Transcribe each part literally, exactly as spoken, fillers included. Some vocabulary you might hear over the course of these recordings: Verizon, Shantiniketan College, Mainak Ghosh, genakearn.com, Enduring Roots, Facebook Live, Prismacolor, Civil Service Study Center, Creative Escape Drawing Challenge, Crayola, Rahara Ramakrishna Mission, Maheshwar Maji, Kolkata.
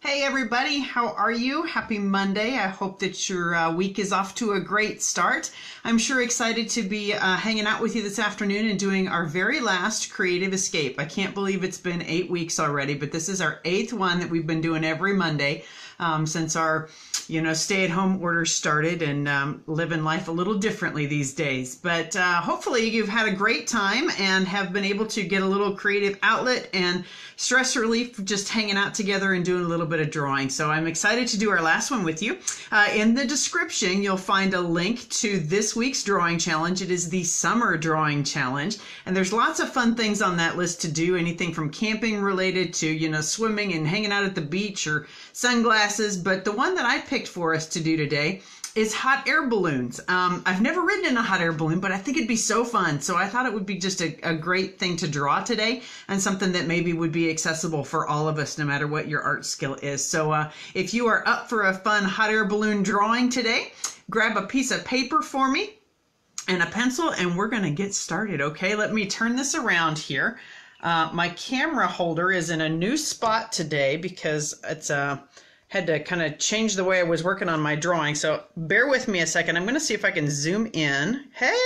Hey everybody, how are you? Happy Monday. I hope that your uh, week is off to a great start. I'm sure excited to be uh, hanging out with you this afternoon and doing our very last Creative Escape. I can't believe it's been eight weeks already, but this is our eighth one that we've been doing every Monday um, since our you know, stay-at-home orders started, and um, living life a little differently these days. But uh, hopefully you've had a great time and have been able to get a little creative outlet and stress relief just hanging out together and doing a little bit of drawing. So I'm excited to do our last one with you. Uh, in the description you'll find a link to this week's drawing challenge. It is the summer drawing challenge, and there's lots of fun things on that list to do, anything from camping related to you know swimming and hanging out at the beach or sunglasses. But the one that I picked for us to do today is hot air balloons. Um, I've never ridden in a hot air balloon, but I think it'd be so fun. So I thought it would be just a, a great thing to draw today, and something that maybe would be accessible for all of us, no matter what your art skill is. So uh, if you are up for a fun hot air balloon drawing today, grab a piece of paper for me and a pencil, and we're gonna get started, okay? Let me turn this around here. Uh, my camera holder is in a new spot today because it's a, uh, had to kind of change the way I was working on my drawing, so bear with me a second. I'm going to see if I can zoom in. Hey,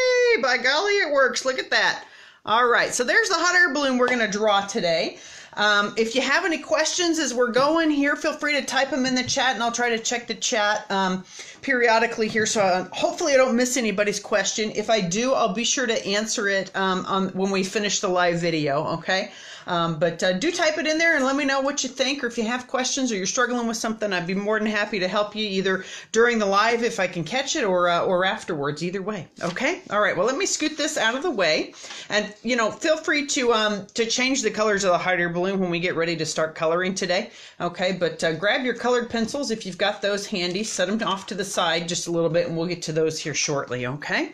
by golly, it works. Look at that. All right, so there's the hot air balloon we're going to draw today. Um, if you have any questions as we're going here, feel free to type them in the chat, and I'll try to check the chat um, periodically here, so I, hopefully I don't miss anybody's question. If I do, I'll be sure to answer it um, on, when we finish the live video, okay? Um, but uh, do type it in there and let me know what you think, or if you have questions or you're struggling with something, I'd be more than happy to help you either during the live if I can catch it, or uh, or afterwards, either way, okay? All right, well, let me scoot this out of the way, and you know, feel free to um, to change the colors of the hot air balloon when we get ready to start coloring today, okay? But uh, grab your colored pencils if you've got those handy, set them off to the side just a little bit, and we'll get to those here shortly, okay?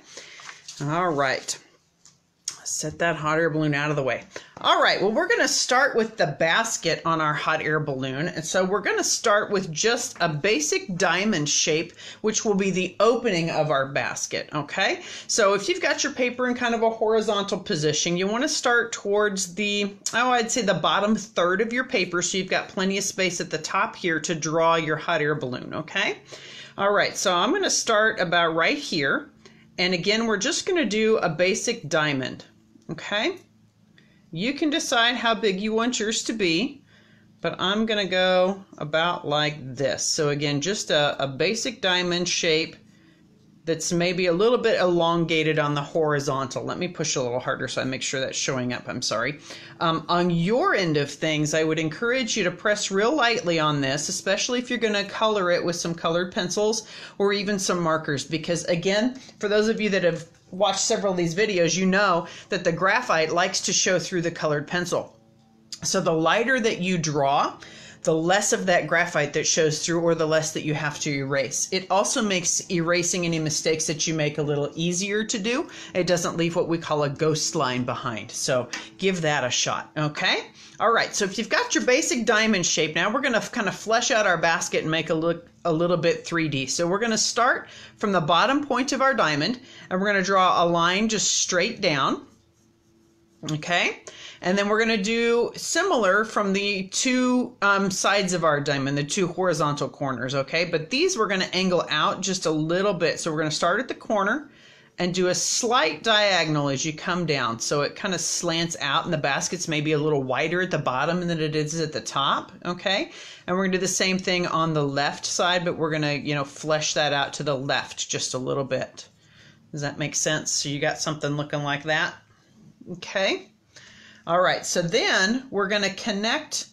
All right. Set that hot air balloon out of the way. All right, well, we're gonna start with the basket on our hot air balloon. And so we're gonna start with just a basic diamond shape, which will be the opening of our basket, okay? So if you've got your paper in kind of a horizontal position, you wanna start towards the, oh, I'd say the bottom third of your paper, so you've got plenty of space at the top here to draw your hot air balloon, okay? All right, so I'm gonna start about right here. And again, we're just gonna do a basic diamond. Okay, you can decide how big you want yours to be, but I'm gonna go about like this. So again, just a, a basic diamond shape that's maybe a little bit elongated on the horizontal. Let me push a little harder so I make sure that's showing up. I'm sorry. Um, on your end of things, I would encourage you to press real lightly on this, especially if you're gonna color it with some colored pencils or even some markers, because again, for those of you that have watched several of these videos, you know that the graphite likes to show through the colored pencil. So the lighter that you draw, the less of that graphite that shows through, or the less that you have to erase. It also makes erasing any mistakes that you make a little easier to do. It doesn't leave what we call a ghost line behind. So give that a shot, okay? All right, so if you've got your basic diamond shape, now we're gonna kind of flesh out our basket and make it look a little bit three D. So we're gonna start from the bottom point of our diamond, and we're gonna draw a line just straight down, okay? And then we're gonna do similar from the two um, sides of our diamond, the two horizontal corners, okay? But these we're gonna angle out just a little bit. So we're gonna start at the corner and do a slight diagonal as you come down. So it kind of slants out, and the basket's maybe a little wider at the bottom than it is at the top, okay? And we're gonna do the same thing on the left side, but we're gonna, you know, flesh that out to the left just a little bit. Does that make sense? So you got something looking like that, okay? All right, so then we're gonna connect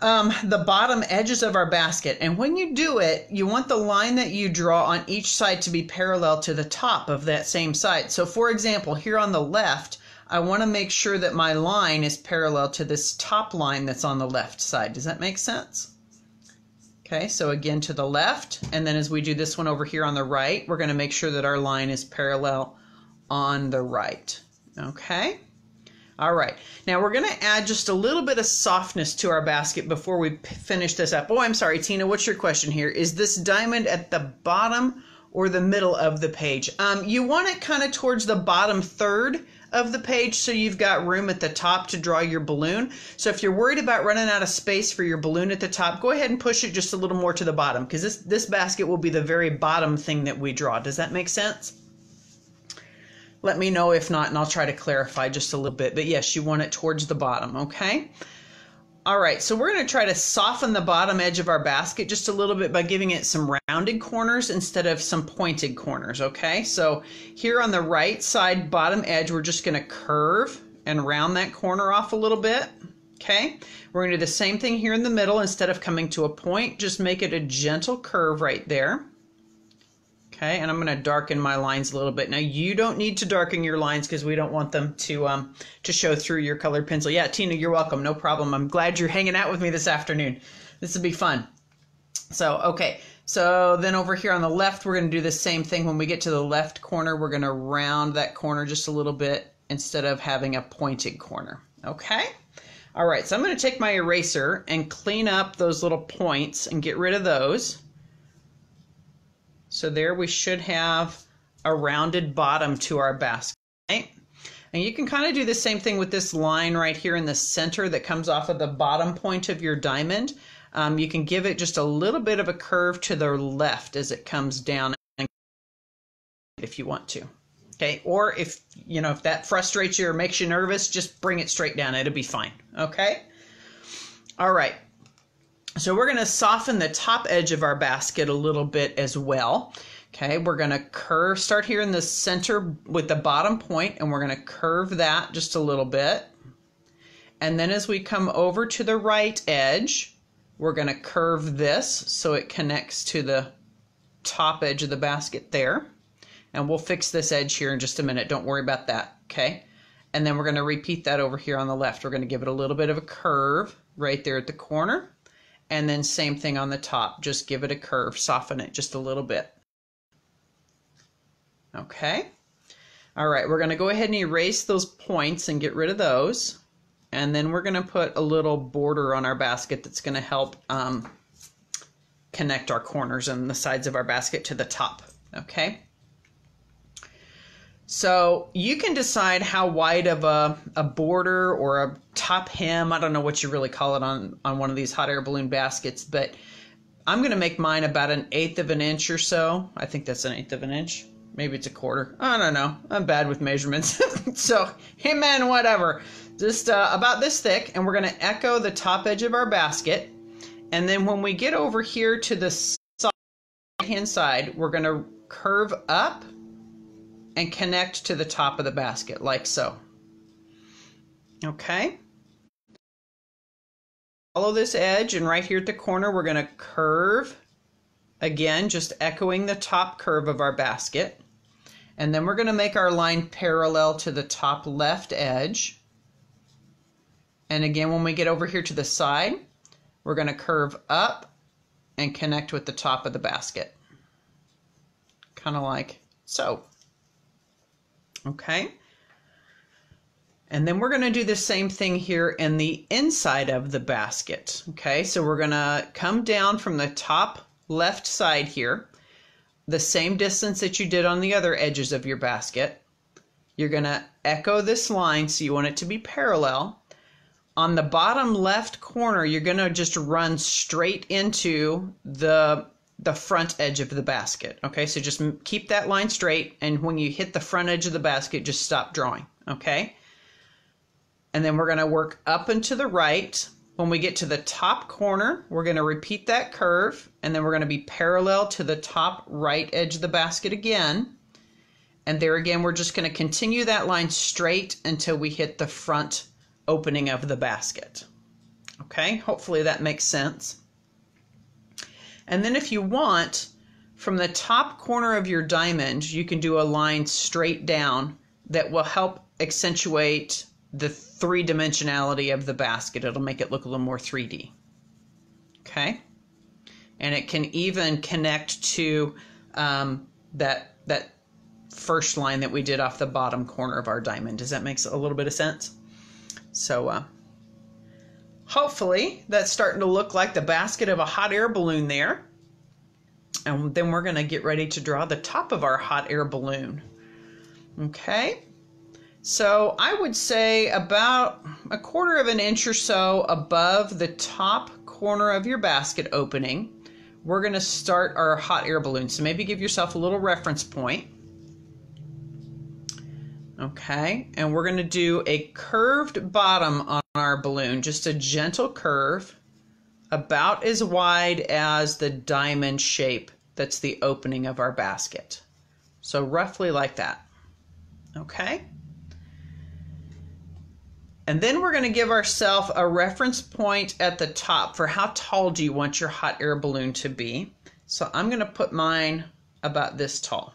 um, the bottom edges of our basket. And when you do it, you want the line that you draw on each side to be parallel to the top of that same side. So for example, here on the left, I wanna make sure that my line is parallel to this top line that's on the left side. Does that make sense? Okay, so again to the left, and then as we do this one over here on the right, we're gonna make sure that our line is parallel on the right, okay? All right, now we're gonna add just a little bit of softness to our basket before we finish this up. Oh, I'm sorry, Tina, what's your question here? Is this diamond at the bottom or the middle of the page? Um, you want it kind of towards the bottom third of the page so you've got room at the top to draw your balloon. So if you're worried about running out of space for your balloon at the top, go ahead and push it just a little more to the bottom, because this, this basket will be the very bottom thing that we draw. Does that make sense? Let me know if not, and I'll try to clarify just a little bit. But yes, you want it towards the bottom, okay? All right, so we're going to try to soften the bottom edge of our basket just a little bit by giving it some rounded corners instead of some pointed corners, okay? So here on the right side bottom edge, we're just going to curve and round that corner off a little bit, okay? We're going to do the same thing here in the middle. Instead of coming to a point, just make it a gentle curve right there. Okay, and I'm going to darken my lines a little bit. Now, you don't need to darken your lines because we don't want them to um, to show through your colored pencil. Yeah, Tina, you're welcome. No problem. I'm glad you're hanging out with me this afternoon. This will be fun. So, okay. So then over here on the left, we're going to do the same thing. When we get to the left corner, we're going to round that corner just a little bit instead of having a pointed corner. Okay? All right. So I'm going to take my eraser and clean up those little points and get rid of those. So there we should have a rounded bottom to our basket, right? And you can kind of do the same thing with this line right here in the center that comes off of the bottom point of your diamond. Um, you can give it just a little bit of a curve to the left as it comes down if you want to, okay? Or if, you know, if that frustrates you or makes you nervous, just bring it straight down. It'll be fine, okay? All right. So we're going to soften the top edge of our basket a little bit as well. Okay, we're going to curve, start here in the center with the bottom point, and we're going to curve that just a little bit. And then as we come over to the right edge, we're going to curve this so it connects to the top edge of the basket there. And we'll fix this edge here in just a minute. Don't worry about that. Okay, and then we're going to repeat that over here on the left. We're going to give it a little bit of a curve right there at the corner. And then same thing on the top, just give it a curve, soften it just a little bit. Okay. All right, we're going to go ahead and erase those points and get rid of those. And then we're going to put a little border on our basket that's going to help um, connect our corners and the sides of our basket to the top. Okay. So you can decide how wide of a, a border or a top hem, I don't know what you really call it on, on one of these hot air balloon baskets, but I'm going to make mine about an eighth of an inch or so. I think that's an eighth of an inch. Maybe it's a quarter. I don't know. I'm bad with measurements. So, hey man, whatever. Just uh, about this thick, and we're going to echo the top edge of our basket. And then when we get over here to the right-hand side, we're going to curve up and connect to the top of the basket, like so. Okay. Follow this edge, and right here at the corner, we're going to curve, again, just echoing the top curve of our basket. And then we're going to make our line parallel to the top left edge. And again, when we get over here to the side, we're going to curve up and connect with the top of the basket. Kind of like so. Okay, and then we're going to do the same thing here in the inside of the basket. Okay, so we're going to come down from the top left side here, the same distance that you did on the other edges of your basket. You're going to echo this line, so you want it to be parallel. On the bottom left corner, you're going to just run straight into the the front edge of the basket. Okay, so just keep that line straight, and when you hit the front edge of the basket, just stop drawing. Okay, and then we're going to work up and to the right. When we get to the top corner, we're going to repeat that curve, and then we're going to be parallel to the top right edge of the basket again. And there again, we're just going to continue that line straight until we hit the front opening of the basket. Okay, hopefully that makes sense. And then if you want, from the top corner of your diamond, you can do a line straight down that will help accentuate the three-dimensionality of the basket. It'll make it look a little more three D. Okay? And it can even connect to um, that, that first line that we did off the bottom corner of our diamond. Does that make a little bit of sense? So, uh, hopefully that's starting to look like the basket of a hot air balloon there. And then we're going to get ready to draw the top of our hot air balloon. Okay. So I would say about a quarter of an inch or so above the top corner of your basket opening, we're going to start our hot air balloon. So maybe give yourself a little reference point. Okay, and we're going to do a curved bottom on our balloon, just a gentle curve about as wide as the diamond shape that's the opening of our basket. So roughly like that. Okay. And then we're going to give ourselves a reference point at the top for how tall do you want your hot air balloon to be. So I'm going to put mine about this tall.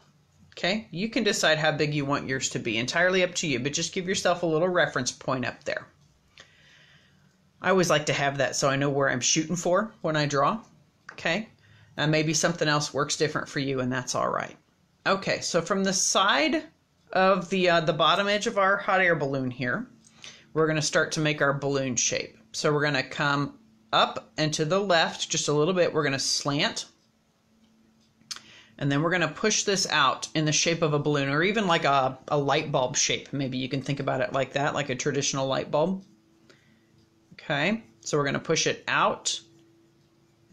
Okay, you can decide how big you want yours to be, entirely up to you, but just give yourself a little reference point up there. I always like to have that so I know where I'm shooting for when I draw. Okay, and maybe something else works different for you, and that's all right. Okay, so from the side of the, uh, the bottom edge of our hot air balloon here, we're going to start to make our balloon shape. So we're going to come up and to the left just a little bit. We're going to slant. And then we're going to push this out in the shape of a balloon, or even like a, a light bulb shape. Maybe you can think about it like that, like a traditional light bulb. Okay, so we're going to push it out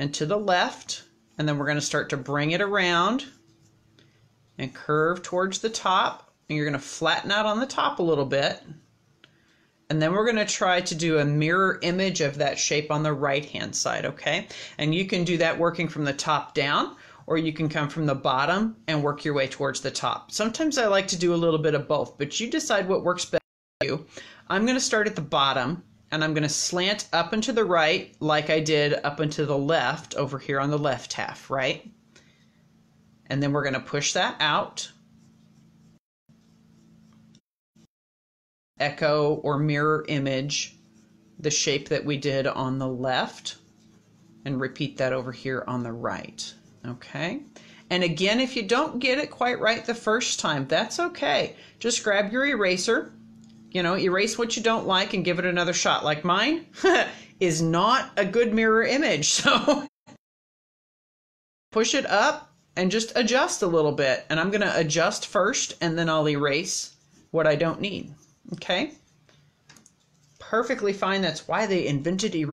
and to the left. And then we're going to start to bring it around and curve towards the top. And you're going to flatten out on the top a little bit. And then we're going to try to do a mirror image of that shape on the right-hand side, okay? And you can do that working from the top down, or you can come from the bottom and work your way towards the top. Sometimes I like to do a little bit of both, but you decide what works best for you. I'm going to start at the bottom, and I'm going to slant up and to the right like I did up and to the left over here on the left half, right? And then we're going to push that out. Echo or mirror image the shape that we did on the left, and repeat that over here on the right. Okay, and again, if you don't get it quite right the first time, that's okay. Just grab your eraser, you know, erase what you don't like and give it another shot. Like mine is not a good mirror image, so push it up and just adjust a little bit, and I'm going to adjust first and then I'll erase what I don't need. Okay, perfectly fine. That's why they invented erasing.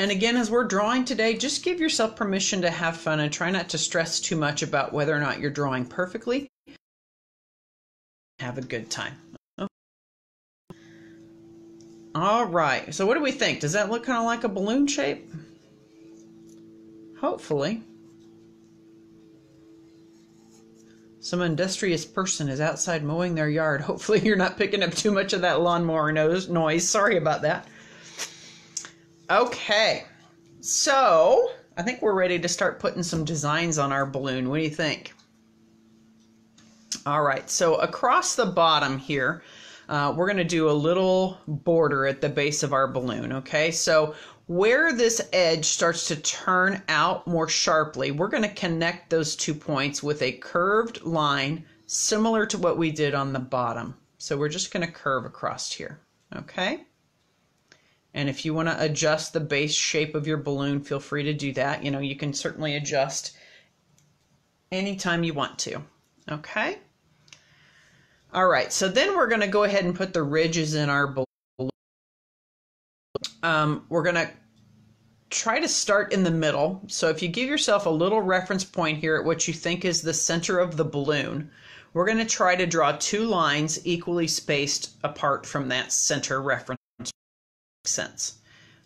And again, as we're drawing today, just give yourself permission to have fun and try not to stress too much about whether or not you're drawing perfectly. Have a good time. Okay. All right, so what do we think? Does that look kind of like a balloon shape? Hopefully. Some industrious person is outside mowing their yard. Hopefully you're not picking up too much of that lawnmower noise. Sorry about that. Okay, so I think we're ready to start putting some designs on our balloon. What do you think? All right, so across the bottom here, uh, we're going to do a little border at the base of our balloon. Okay, so where this edge starts to turn out more sharply, we're going to connect those two points with a curved line similar to what we did on the bottom. So we're just going to curve across here, okay? And if you want to adjust the base shape of your balloon, feel free to do that. You know, you can certainly adjust anytime you want to, okay? All right, so then we're going to go ahead and put the ridges in our balloon. Um, we're going to try to start in the middle. So if you give yourself a little reference point here at what you think is the center of the balloon, we're going to try to draw two lines equally spaced apart from that center reference. Makes sense.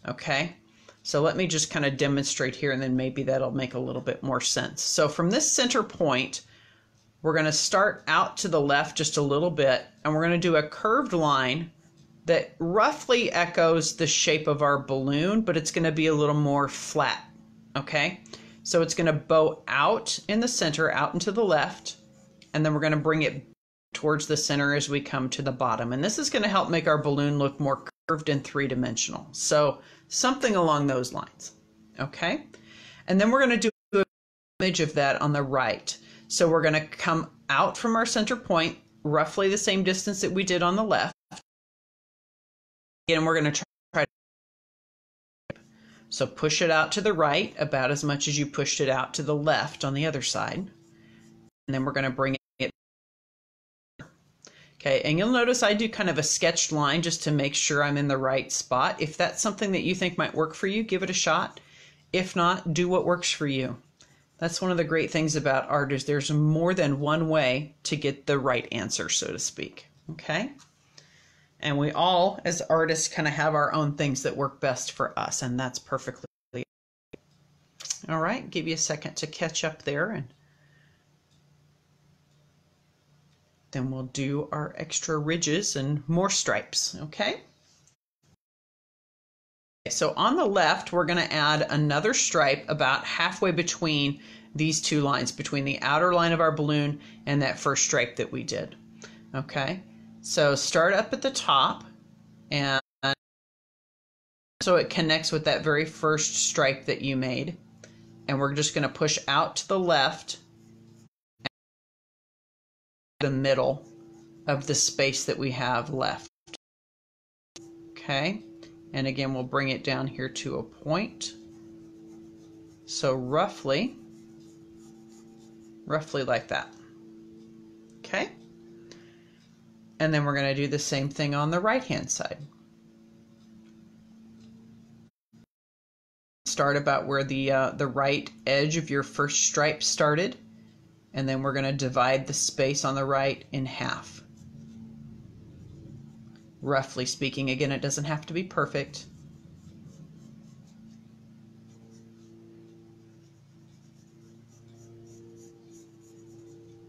Okay, so let me just kind of demonstrate here, and then maybe that'll make a little bit more sense. So from this center point, we're going to start out to the left just a little bit, and we're going to do a curved line that roughly echoes the shape of our balloon, but it's gonna be a little more flat, okay? So it's gonna bow out in the center, out and to the left, and then we're gonna bring it towards the center as we come to the bottom. And this is gonna help make our balloon look more curved and three-dimensional. So something along those lines, okay? And then we're gonna do an image of that on the right. So we're gonna come out from our center point, roughly the same distance that we did on the left. Again, we're going to try to so push it out to the right about as much as you pushed it out to the left on the other side. And then we're going to bring it Okay, and you'll notice I do kind of a sketched line just to make sure I'm in the right spot. If that's something that you think might work for you, give it a shot. If not, do what works for you. That's one of the great things about art is there's more than one way to get the right answer, so to speak. Okay, and we all as artists kind of have our own things that work best for us, and that's perfectly all right. Give you a second to catch up there, and then we'll do our extra ridges and more stripes. Okay, so on the left we're going to add another stripe about halfway between these two lines, between the outer line of our balloon and that first stripe that we did. Okay, so start up at the top, and so it connects with that very first stripe that you made, and we're just going to push out to the left, the middle of the space that we have left. Okay, and again we'll bring it down here to a point, so roughly roughly like that. Okay, and then we're going to do the same thing on the right hand side. Start about where the uh, the right edge of your first stripe started, and then we're going to divide the space on the right in half. Roughly speaking, again, it doesn't have to be perfect.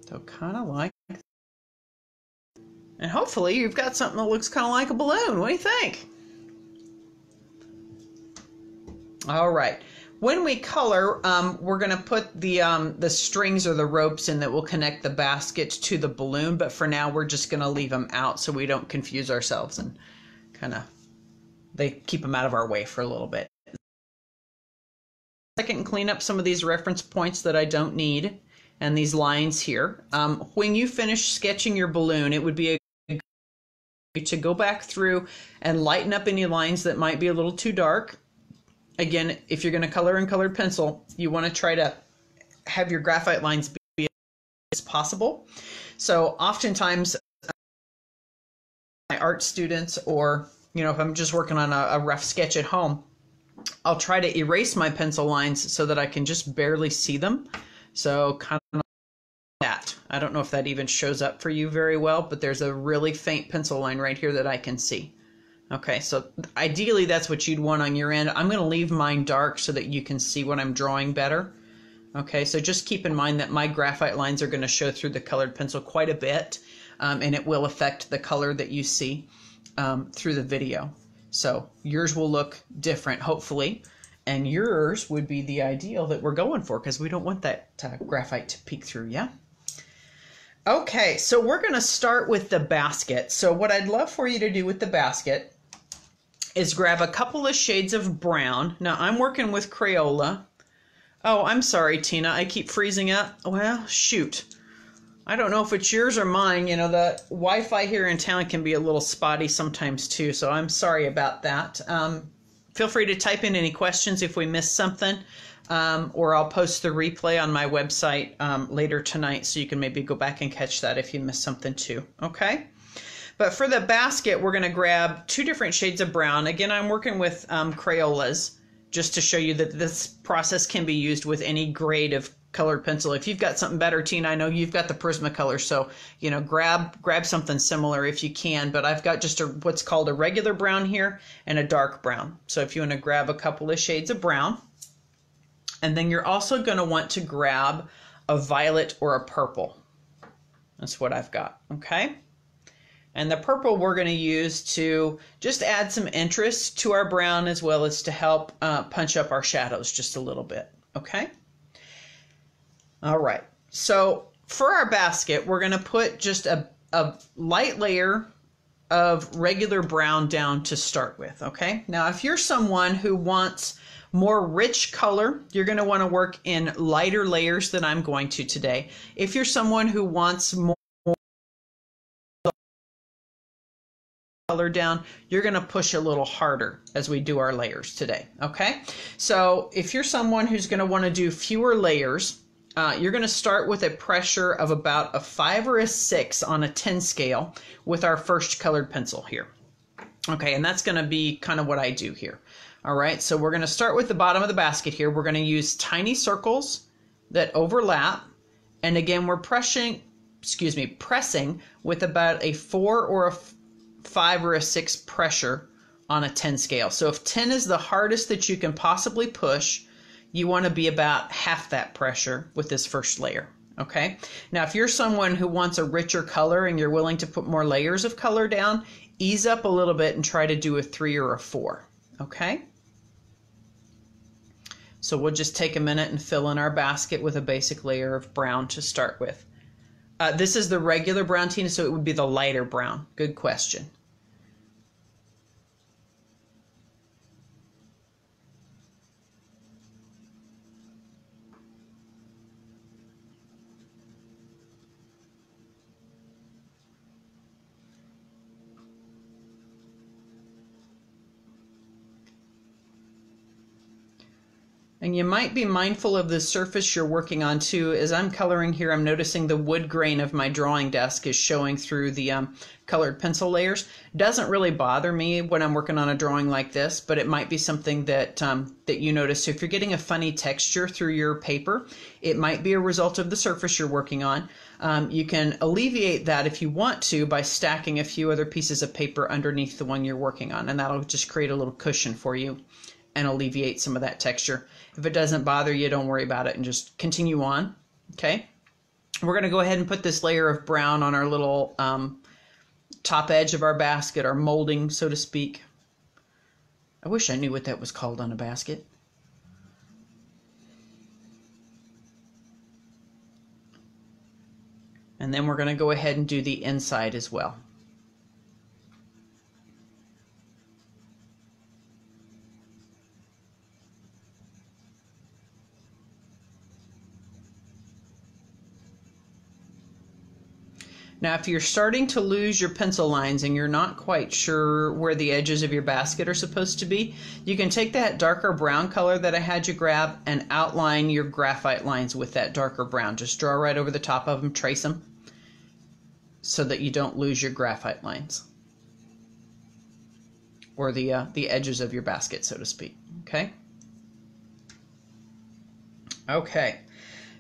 So kind of like that. And hopefully you've got something that looks kind of like a balloon. What do you think? All right. When we color, um, we're going to put the, um, the strings or the ropes in that will connect the basket to the balloon, but for now we're just going to leave them out so we don't confuse ourselves and kind of, they keep them out of our way for a little bit. I can clean up some of these reference points that I don't need and these lines here. Um, when you finish sketching your balloon, it would be a good idea to go back through and lighten up any lines that might be a little too dark. Again, if you're going to color in colored pencil, you want to try to have your graphite lines be as dark as possible. So oftentimes my art students, or you know, if I'm just working on a, a rough sketch at home, I'll try to erase my pencil lines so that I can just barely see them. So kind of like that. I don't know if that even shows up for you very well, but there's a really faint pencil line right here that I can see. Okay, so ideally that's what you'd want on your end. I'm going to leave mine dark so that you can see what I'm drawing better. Okay, so just keep in mind that my graphite lines are going to show through the colored pencil quite a bit, um, and it will affect the color that you see um, through the video. So yours will look different, hopefully, and yours would be the ideal that we're going for, because we don't want that uh, graphite to peek through, yeah? Okay, so we're going to start with the basket. So what I'd love for you to do with the basket is grab a couple of shades of brown. Now I'm working with Crayola. Oh, I'm sorry, Tina. I keep freezing up. Well, shoot. I don't know if it's yours or mine. You know, the Wi-Fi here in town can be a little spotty sometimes too, so I'm sorry about that. Um, feel free to type in any questions if we missed something, um, or I'll post the replay on my website um, later tonight, so you can maybe go back and catch that if you missed something too, okay? But for the basket, we're going to grab two different shades of brown. Again, I'm working with um, Crayolas just to show you that this process can be used with any grade of colored pencil. If you've got something better, Tina, I know you've got the Prismacolor, so you know, grab grab something similar if you can. But I've got just a, what's called a regular brown here and a dark brown. So if you want to grab a couple of shades of brown, and then you're also going to want to grab a violet or a purple. That's what I've got. Okay. And the purple we're going to use to just add some interest to our brown, as well as to help uh, punch up our shadows just a little bit. Okay. All right. So for our basket, we're going to put just a, a light layer of regular brown down to start with. Okay. Now, if you're someone who wants more rich color, you're going to want to work in lighter layers than I'm going to today. If you're someone who wants more color down, you're going to push a little harder as we do our layers today. Okay, so if you're someone who's going to want to do fewer layers, Uh, you're going to start with a pressure of about a five or a six on a ten scale with our first colored pencil here. Okay, and that's going to be kind of what I do here. All right, so we're going to start with the bottom of the basket here. We're going to use tiny circles that overlap. And again, we're pressing, excuse me, pressing with about a four or a five or a six pressure on a ten scale. So if ten is the hardest that you can possibly push, you want to be about half that pressure with this first layer. Okay, now if you're someone who wants a richer color and you're willing to put more layers of color down, ease up a little bit and try to do a three or a four. Okay, so we'll just take a minute and fill in our basket with a basic layer of brown to start with. Uh, this is the regular brown, Tina, so it would be the lighter brown. Good question. And you might be mindful of the surface you're working on too. As I'm coloring here, I'm noticing the wood grain of my drawing desk is showing through the um, colored pencil layers. Doesn't really bother me when I'm working on a drawing like this, but it might be something that, um, that you notice. So if you're getting a funny texture through your paper, it might be a result of the surface you're working on. Um, you can alleviate that if you want to by stacking a few other pieces of paper underneath the one you're working on, and that'll just create a little cushion for you and alleviate some of that texture. If it doesn't bother you, don't worry about it and just continue on. Okay, we're going to go ahead and put this layer of brown on our little um, top edge of our basket, our molding, so to speak. I wish I knew what that was called on a basket. And then we're going to go ahead and do the inside as well. Now, if you're starting to lose your pencil lines and you're not quite sure where the edges of your basket are supposed to be, you can take that darker brown color that I had you grab and outline your graphite lines with that darker brown. Just draw right over the top of them, trace them, so that you don't lose your graphite lines or the, uh, the edges of your basket, so to speak. Okay? Okay.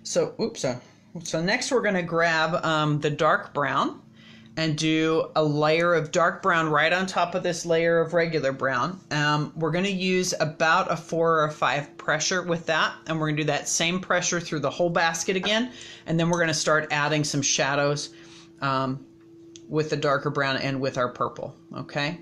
So, oops, uh, So next we're going to grab um, the dark brown and do a layer of dark brown right on top of this layer of regular brown. Um, we're going to use about a four or a five pressure with that, and we're going to do that same pressure through the whole basket again, and then we're going to start adding some shadows um, with the darker brown and with our purple. Okay,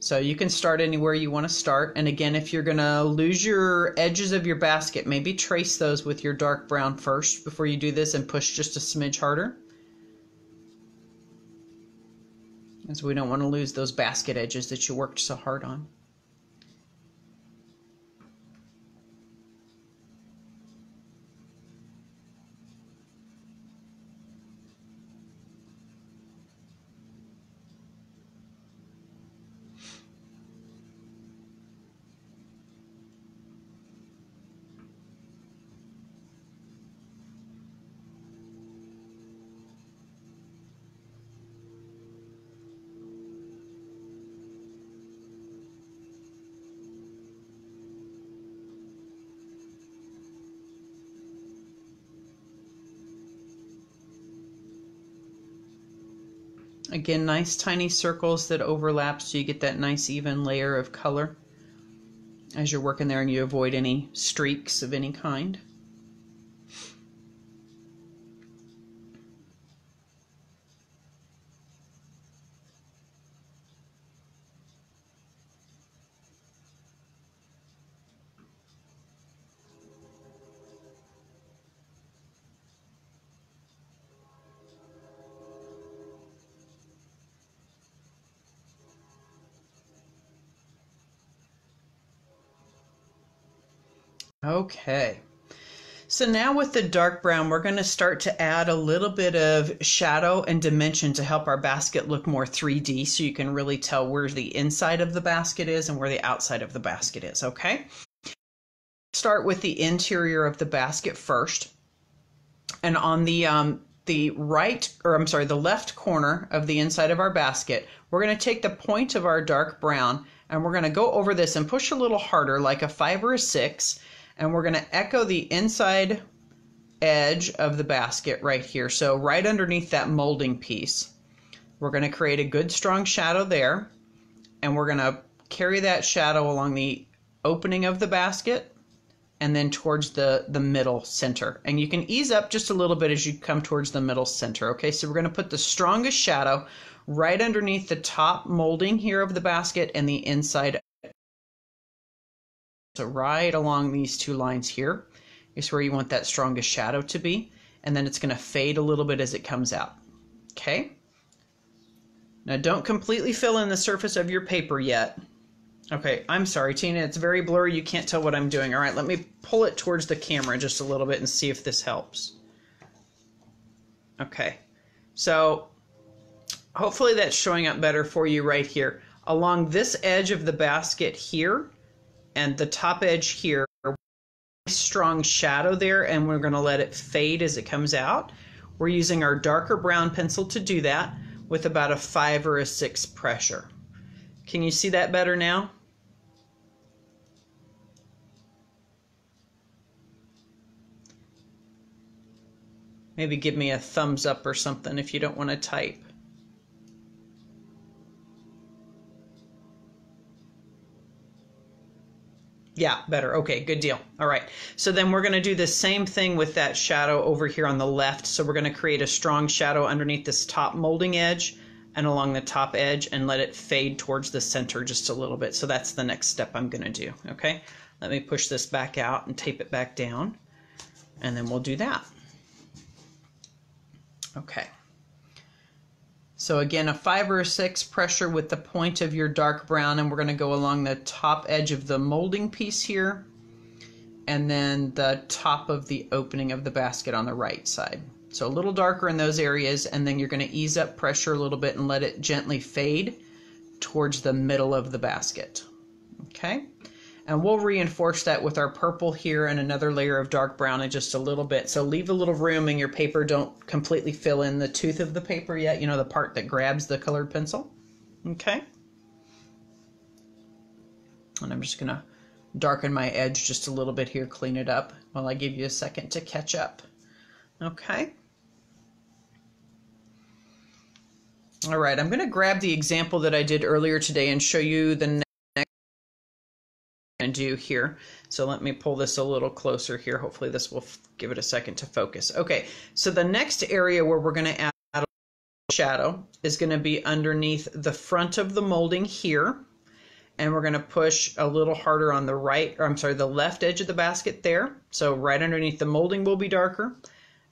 so you can start anywhere you want to start, and again, if you're going to lose your edges of your basket, maybe trace those with your dark brown first before you do this and push just a smidge harder, as we don't want to lose those basket edges that you worked so hard on. Again, nice tiny circles that overlap so you get that nice even layer of color as you're working there, and you avoid any streaks of any kind. Okay, so now with the dark brown, we're going to start to add a little bit of shadow and dimension to help our basket look more three D, so you can really tell where the inside of the basket is and where the outside of the basket is. Okay, start with the interior of the basket first. And on the um, the right, or I'm sorry, the left corner of the inside of our basket, we're going to take the point of our dark brown and we're going to go over this and push a little harder, like a five or a six. And we're going to echo the inside edge of the basket right here. So right underneath that molding piece, we're going to create a good strong shadow there. And we're going to carry that shadow along the opening of the basket and then towards the, the middle center. And you can ease up just a little bit as you come towards the middle center. Okay, so we're going to put the strongest shadow right underneath the top molding here of the basket and the inside. So right along these two lines here is where you want that strongest shadow to be. And then it's going to fade a little bit as it comes out. Okay. Now don't completely fill in the surface of your paper yet. Okay, I'm sorry, Tina, it's very blurry. You can't tell what I'm doing. All right, let me pull it towards the camera just a little bit and see if this helps. Okay, so hopefully that's showing up better for you right here. Along this edge of the basket here and the top edge here, strong shadow there, and we're going to let it fade as it comes out. We're using our darker brown pencil to do that with about a five or a six pressure. Can you see that better now? Maybe give me a thumbs up or something if you don't want to type. Yeah, better. Okay, good deal. All right. So then we're going to do the same thing with that shadow over here on the left. So we're going to create a strong shadow underneath this top molding edge and along the top edge and let it fade towards the center just a little bit. So that's the next step I'm going to do. Okay, let me push this back out and tape it back down, and then we'll do that. Okay. So again, a five or a six pressure with the point of your dark brown, and we're going to go along the top edge of the molding piece here and then the top of the opening of the basket on the right side. So a little darker in those areas, and then you're going to ease up pressure a little bit and let it gently fade towards the middle of the basket. Okay, and we'll reinforce that with our purple here and another layer of dark brown in just a little bit. So leave a little room in your paper. Don't completely fill in the tooth of the paper yet, you know, the part that grabs the colored pencil. Okay. And I'm just going to darken my edge just a little bit here, clean it up while I give you a second to catch up. Okay. All right, I'm going to grab the example that I did earlier today and show you the next do here. So let me pull this a little closer here. Hopefully this will give it a second to focus. Okay, so the next area where we're going to add a shadow is going to be underneath the front of the molding here, and we're going to push a little harder on the right, or I'm sorry, the left edge of the basket there. So right underneath the molding will be darker.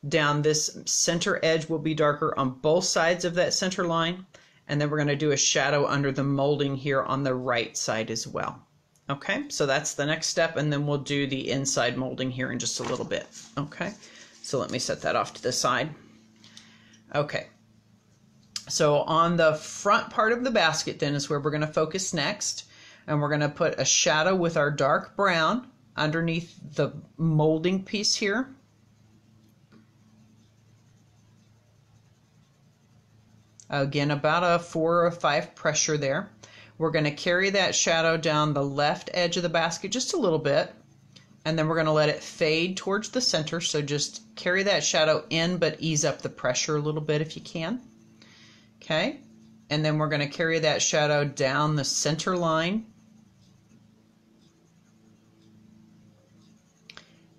Down this center edge will be darker on both sides of that center line, and then we're going to do a shadow under the molding here on the right side as well. Okay, so that's the next step, and then we'll do the inside molding here in just a little bit. Okay, so let me set that off to the side. Okay, so on the front part of the basket then is where we're going to focus next, and we're going to put a shadow with our dark brown underneath the molding piece here. Again, about a four or five pressure there. We're going to carry that shadow down the left edge of the basket just a little bit, and then we're going to let it fade towards the center. So just carry that shadow in, but ease up the pressure a little bit if you can. Okay, and then we're going to carry that shadow down the center line.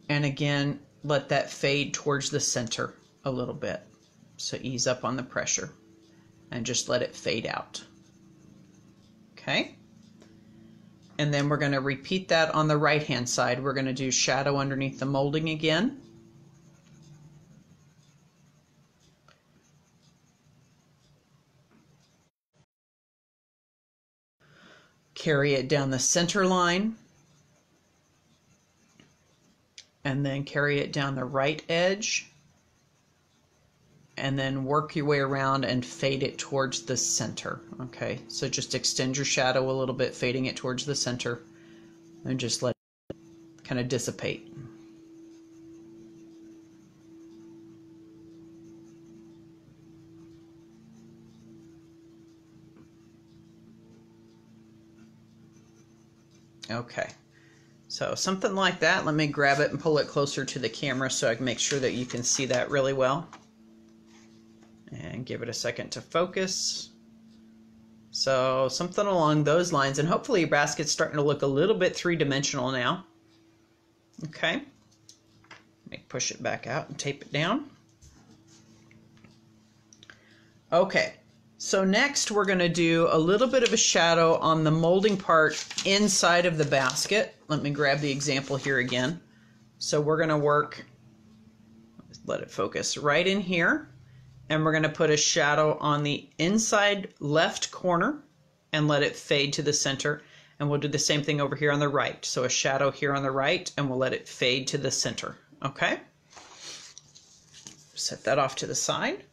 And again, let that fade towards the center a little bit. So ease up on the pressure and just let it fade out. Okay, and then we're going to repeat that on the right hand side. We're going to do shadow underneath the molding again. Carry it down the center line. And then carry it down the right edge. And then work your way around and fade it towards the center. Okay, so just extend your shadow a little bit, fading it towards the center, and just let it kind of dissipate. Okay, so something like that. Let me grab it and pull it closer to the camera so I can make sure that you can see that really well. And give it a second to focus. So something along those lines, and hopefully your basket's starting to look a little bit three-dimensional now. Okay, let me push it back out and tape it down. Okay, so next we're going to do a little bit of a shadow on the molding part inside of the basket. Let me grab the example here again. So we're going to work, let it focus right in here. And we're going to put a shadow on the inside left corner and let it fade to the center. And we'll do the same thing over here on the right. So a shadow here on the right, and we'll let it fade to the center. Okay? Set that off to the side.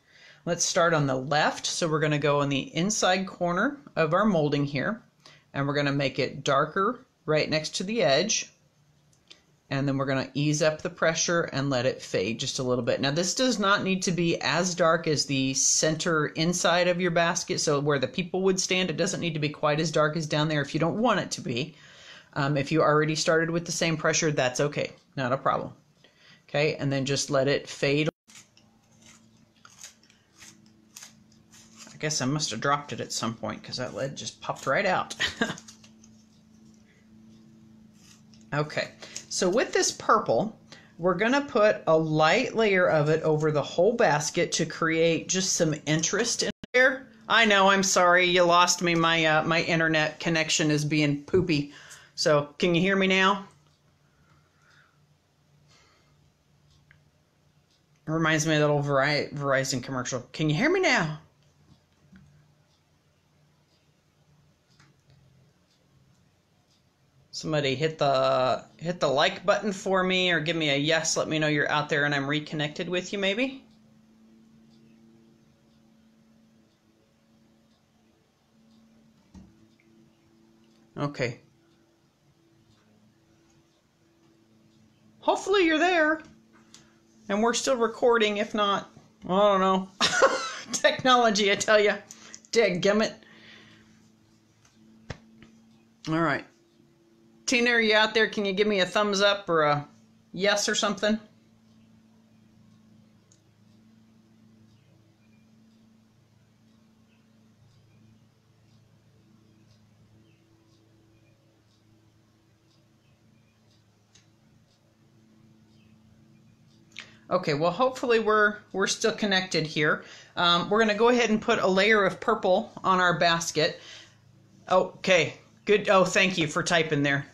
Let's start on the left. So we're going to go on the inside corner of our molding here. And we're going to make it darker right next to the edge. And then we're going to ease up the pressure and let it fade just a little bit. Now this does not need to be as dark as the center inside of your basket, so where the people would stand. It doesn't need to be quite as dark as down there if you don't want it to be. Um, if you already started with the same pressure, that's okay, not a problem. Okay, and then just let it fade. I guess I must have dropped it at some point because that lid just popped right out. Okay. So with this purple, we're going to put a light layer of it over the whole basket to create just some interest in there. I know, I'm sorry, you lost me. My uh, my internet connection is being poopy. So can you hear me now? It reminds me of that old Verizon commercial. Can you hear me now? Somebody hit the hit the like button for me, or give me a yes. Let me know you're out there and I'm reconnected with you, maybe. Okay. Hopefully you're there. And we're still recording. If not, I don't know. Technology, I tell you. Dadgummit. All right. Tina, are you out there? Can you give me a thumbs up or a yes or something? Okay, well, hopefully we're we're still connected here. Um, we're gonna go ahead and put a layer of purple on our basket. Okay, good. Oh, thank you for typing there.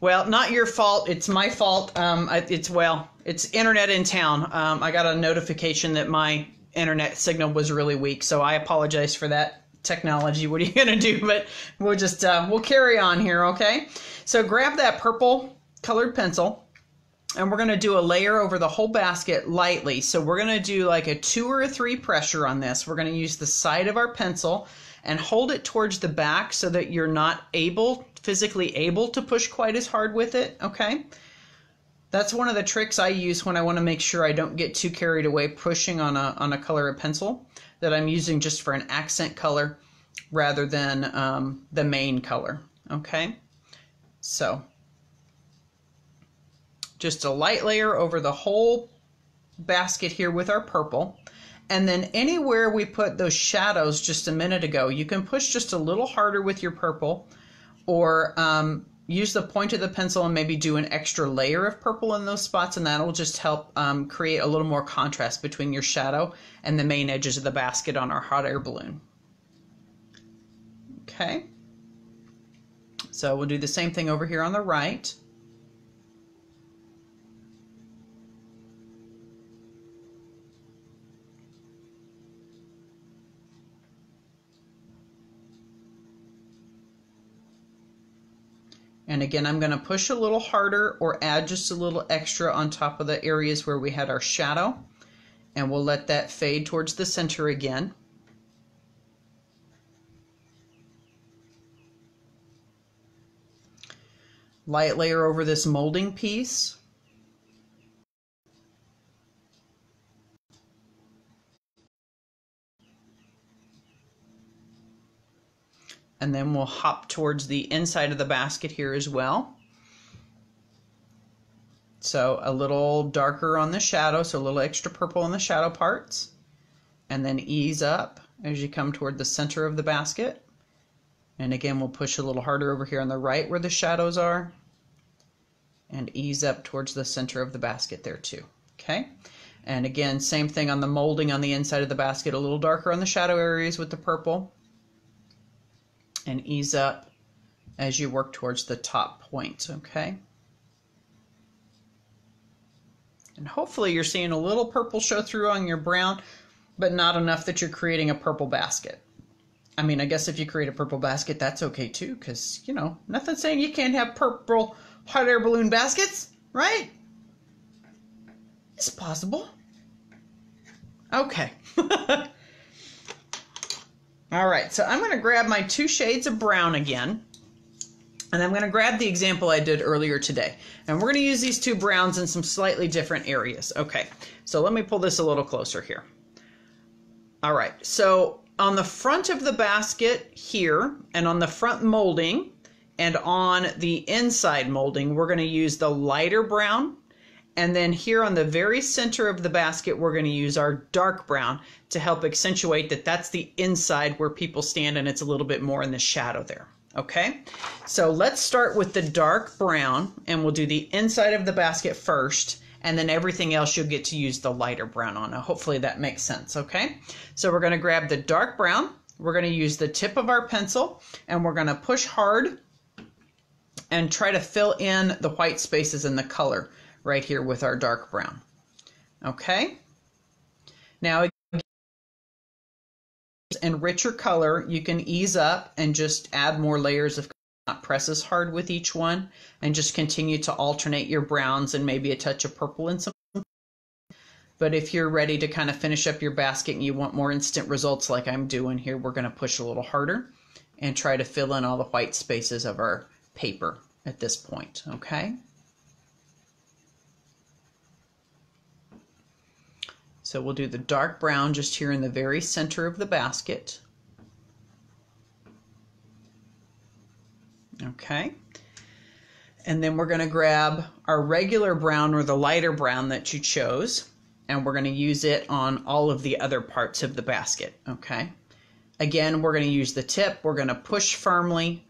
Well, not your fault. It's my fault. Um, it's, well, it's internet in town. Um, I got a notification that my internet signal was really weak, so I apologize for that. Technology, what are you going to do? But we'll just, uh, we'll carry on here, okay? So grab that purple colored pencil, and we're going to do a layer over the whole basket lightly. So we're going to do like a two or a three pressure on this. We're going to use the side of our pencil and hold it towards the back so that you're not able physically able to push quite as hard with it, okay? That's one of the tricks I use when I want to make sure I don't get too carried away pushing on a, on a color of pencil, that I'm using just for an accent color rather than um, the main color, okay? So, just a light layer over the whole basket here with our purple. And then anywhere we put those shadows just a minute ago, you can push just a little harder with your purple, or um, use the point of the pencil and maybe do an extra layer of purple in those spots, and that'll just help um, create a little more contrast between your shadow and the main edges of the basket on our hot air balloon. Okay, so we'll do the same thing over here on the right. And again, I'm going to push a little harder or add just a little extra on top of the areas where we had our shadow. And we'll let that fade towards the center again. Light layer over this molding piece. and then we'll hop towards the inside of the basket here as well. So a little darker on the shadow, so a little extra purple on the shadow parts, and then ease up as you come toward the center of the basket. And again, we'll push a little harder over here on the right where the shadows are, and ease up towards the center of the basket there too, okay? And again, same thing on the molding on the inside of the basket, a little darker on the shadow areas with the purple, and ease up as you work towards the top point, okay? And hopefully you're seeing a little purple show through on your brown, but not enough that you're creating a purple basket. I mean, I guess if you create a purple basket, that's okay too, because, you know, nothing's saying you can't have purple hot air balloon baskets, right? It's possible. Okay. All right, so I'm going to grab my two shades of brown again, and I'm going to grab the example I did earlier today. And we're going to use these two browns in some slightly different areas. Okay, so let me pull this a little closer here. All right, so on the front of the basket here, and on the front molding, and on the inside molding, we're going to use the lighter brown. And then here on the very center of the basket, we're going to use our dark brown to help accentuate that that's the inside where people stand, and it's a little bit more in the shadow there. Okay, so let's start with the dark brown, and we'll do the inside of the basket first. And then everything else you'll get to use the lighter brown on. Now, hopefully that makes sense, okay? So we're gonna grab the dark brown, we're gonna use the tip of our pencil, and we're gonna push hard and try to fill in the white spaces and the color right here with our dark brown, okay? Now, in richer color, you can ease up and just add more layers of color. Not press as hard with each one, and just continue to alternate your browns and maybe a touch of purple in some. But if you're ready to kind of finish up your basket and you want more instant results like I'm doing here, we're going to push a little harder and try to fill in all the white spaces of our paper at this point, okay? So we'll do the dark brown just here in the very center of the basket. Okay, and then we're going to grab our regular brown or the lighter brown that you chose, and we're going to use it on all of the other parts of the basket. Okay, again, we're going to use the tip, we're going to push firmly,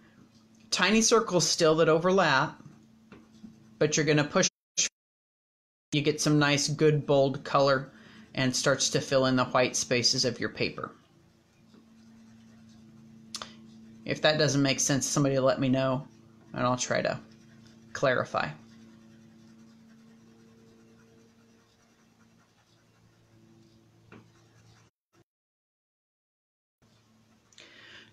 tiny circles still that overlap, but you're going to push, you get some nice good bold color and starts to fill in the white spaces of your paper. If that doesn't make sense, somebody let me know, and I'll try to clarify.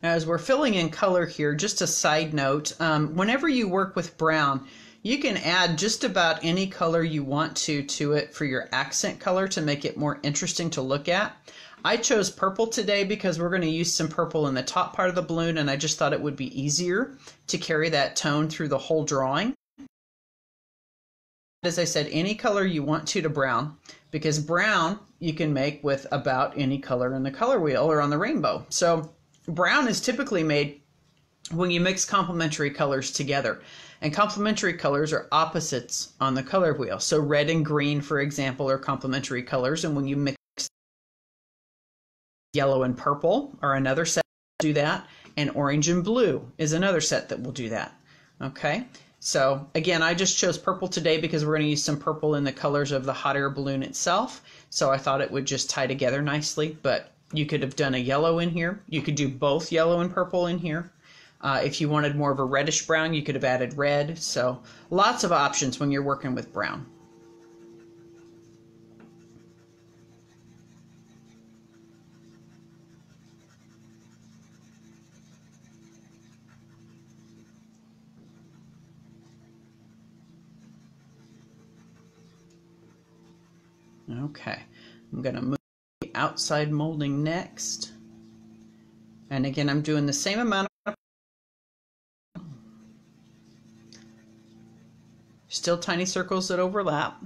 Now, as we're filling in color here, just a side note, um, whenever you work with brown, you can add just about any color you want to to it for your accent color to make it more interesting to look at. I chose purple today because we're going to use some purple in the top part of the balloon, and I just thought it would be easier to carry that tone through the whole drawing. As I said, any color you want to to brown, because brown you can make with about any color in the color wheel or on the rainbow. So brown is typically made when you mix complementary colors together. And complementary colors are opposites on the color wheel. So red and green, for example, are complementary colors, and when you mix yellow and purple are another set that will do that, and orange and blue is another set that will do that. Okay, so again, I just chose purple today because we're going to use some purple in the colors of the hot air balloon itself, so I thought it would just tie together nicely. But you could have done a yellow in here, you could do both yellow and purple in here. Uh, if you wanted more of a reddish brown, you could have added red. So lots of options when you're working with brown. Okay, I'm going to move to the outside molding next. And again, I'm doing the same amount of... Still tiny circles that overlap.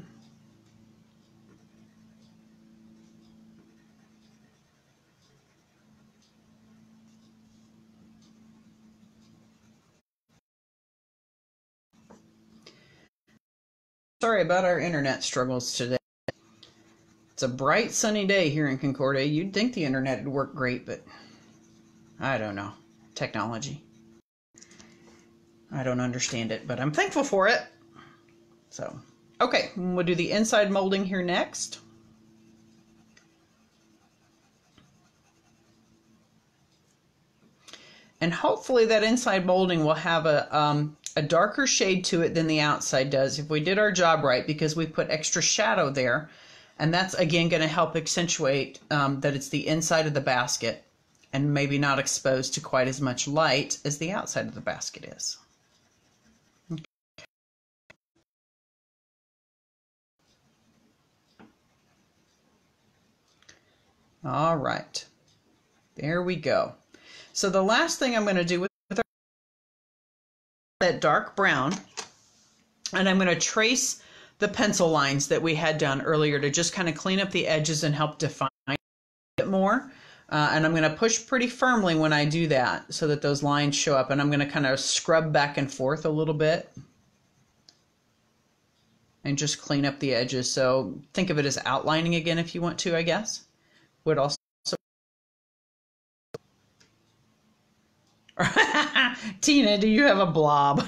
Sorry about our internet struggles today. It's a bright sunny day here in Concordia. You'd think the internet would work great, but I don't know. Technology. I don't understand it, but I'm thankful for it. So, okay, we'll do the inside molding here next. And hopefully that inside molding will have a, um, a darker shade to it than the outside does if we did our job right, because we put extra shadow there. And that's, again, going to help accentuate um, that it's the inside of the basket and maybe not exposed to quite as much light as the outside of the basket is. Okay. All right. There we go. So the last thing I'm going to do with our, that dark brown, and I'm going to trace the pencil lines that we had done earlier to just kind of clean up the edges and help define it a bit more. Uh, and I'm going to push pretty firmly when I do that so that those lines show up. And I'm going to kind of scrub back and forth a little bit and just clean up the edges. So think of it as outlining again if you want to, I guess. Would also Tina, do you have a blob?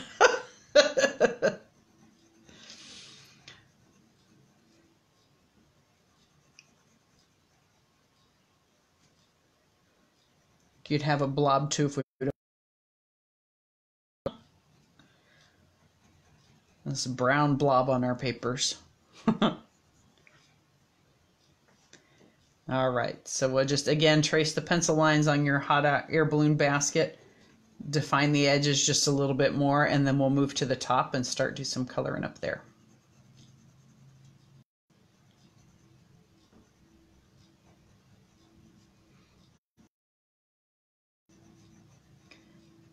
You'd have a blob too if we don't. This brown blob on our papers. All right, so we'll just again trace the pencil lines on your hot air balloon basket. Define the edges just a little bit more, and then we'll move to the top and start do some coloring up there.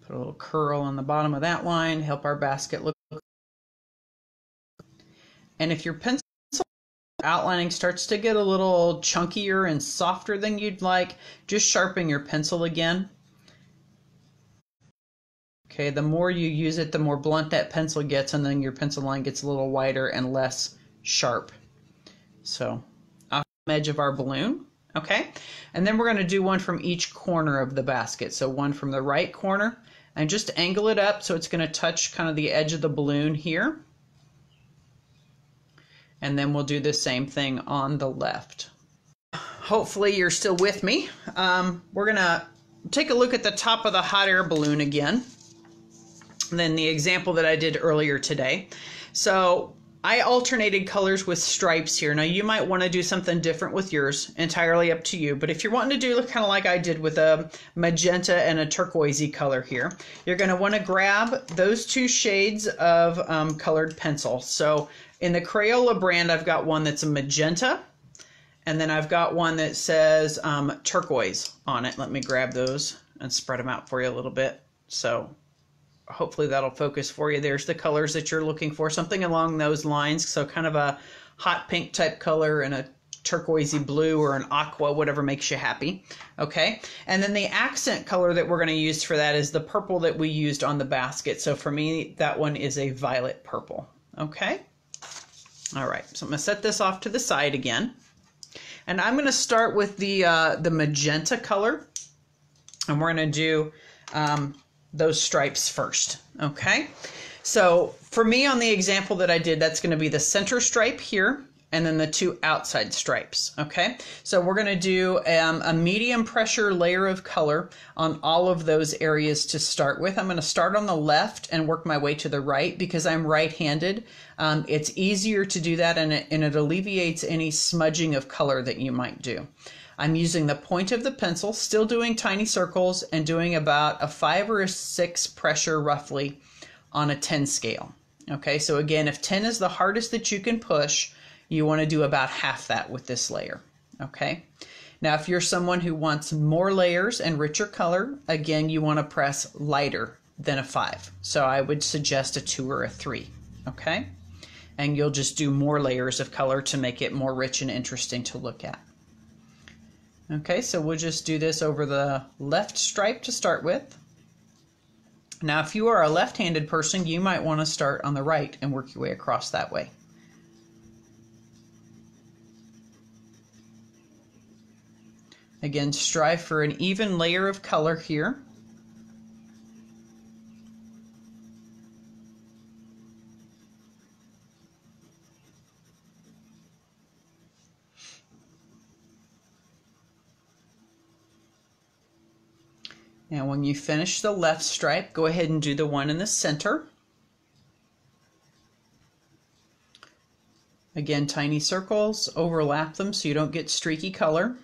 Put a little curl on the bottom of that line, help our basket look. And if your pencil outlining starts to get a little chunkier and softer than you'd like, just sharpen your pencil again. Okay, the more you use it, the more blunt that pencil gets, and then your pencil line gets a little wider and less sharp. So, off the edge of our balloon, okay? And then we're going to do one from each corner of the basket. So one from the right corner, and just angle it up so it's going to touch kind of the edge of the balloon here. And then we'll do the same thing on the left. Hopefully you're still with me. Um, we're going to take a look at the top of the hot air balloon again. Than the example that I did earlier today. So I alternated colors with stripes here. Now you might want to do something different with yours, entirely up to you. But if you're wanting to do kind of like I did with a magenta and a turquoisey color here, you're going to want to grab those two shades of um, colored pencil. So in the Crayola brand, I've got one that's a magenta, and then I've got one that says um, turquoise on it. Let me grab those and spread them out for you a little bit. So hopefully that'll focus for you. There's the colors that you're looking for, something along those lines. So kind of a hot pink type color and a turquoisey blue or an aqua, whatever makes you happy. Okay. And then the accent color that we're going to use for that is the purple that we used on the basket. So for me, that one is a violet purple. Okay. All right. So I'm going to set this off to the side again, and I'm going to start with the, uh, the magenta color, and we're going to do, um, those stripes first. Okay. So for me on the example that I did, that's going to be the center stripe here and then the two outside stripes. Okay. So we're going to do um, a medium pressure layer of color on all of those areas to start with. I'm going to start on the left and work my way to the right because I'm right-handed. Um, it's easier to do that, and it, and it alleviates any smudging of color that you might do. I'm using the point of the pencil, still doing tiny circles, and doing about a five or a six pressure roughly on a ten scale. Okay, so again, if ten is the hardest that you can push, you want to do about half that with this layer. Okay, now if you're someone who wants more layers and richer color, again, you want to press lighter than a five. So I would suggest a two or a three. Okay, and you'll just do more layers of color to make it more rich and interesting to look at. Okay, so we'll just do this over the left stripe to start with. Now, if you are a left-handed person, you might want to start on the right and work your way across that way. Again, strive for an even layer of color here. Now when you finish the left stripe, go ahead and do the one in the center. Again, tiny circles, overlap them so you don't get streaky color.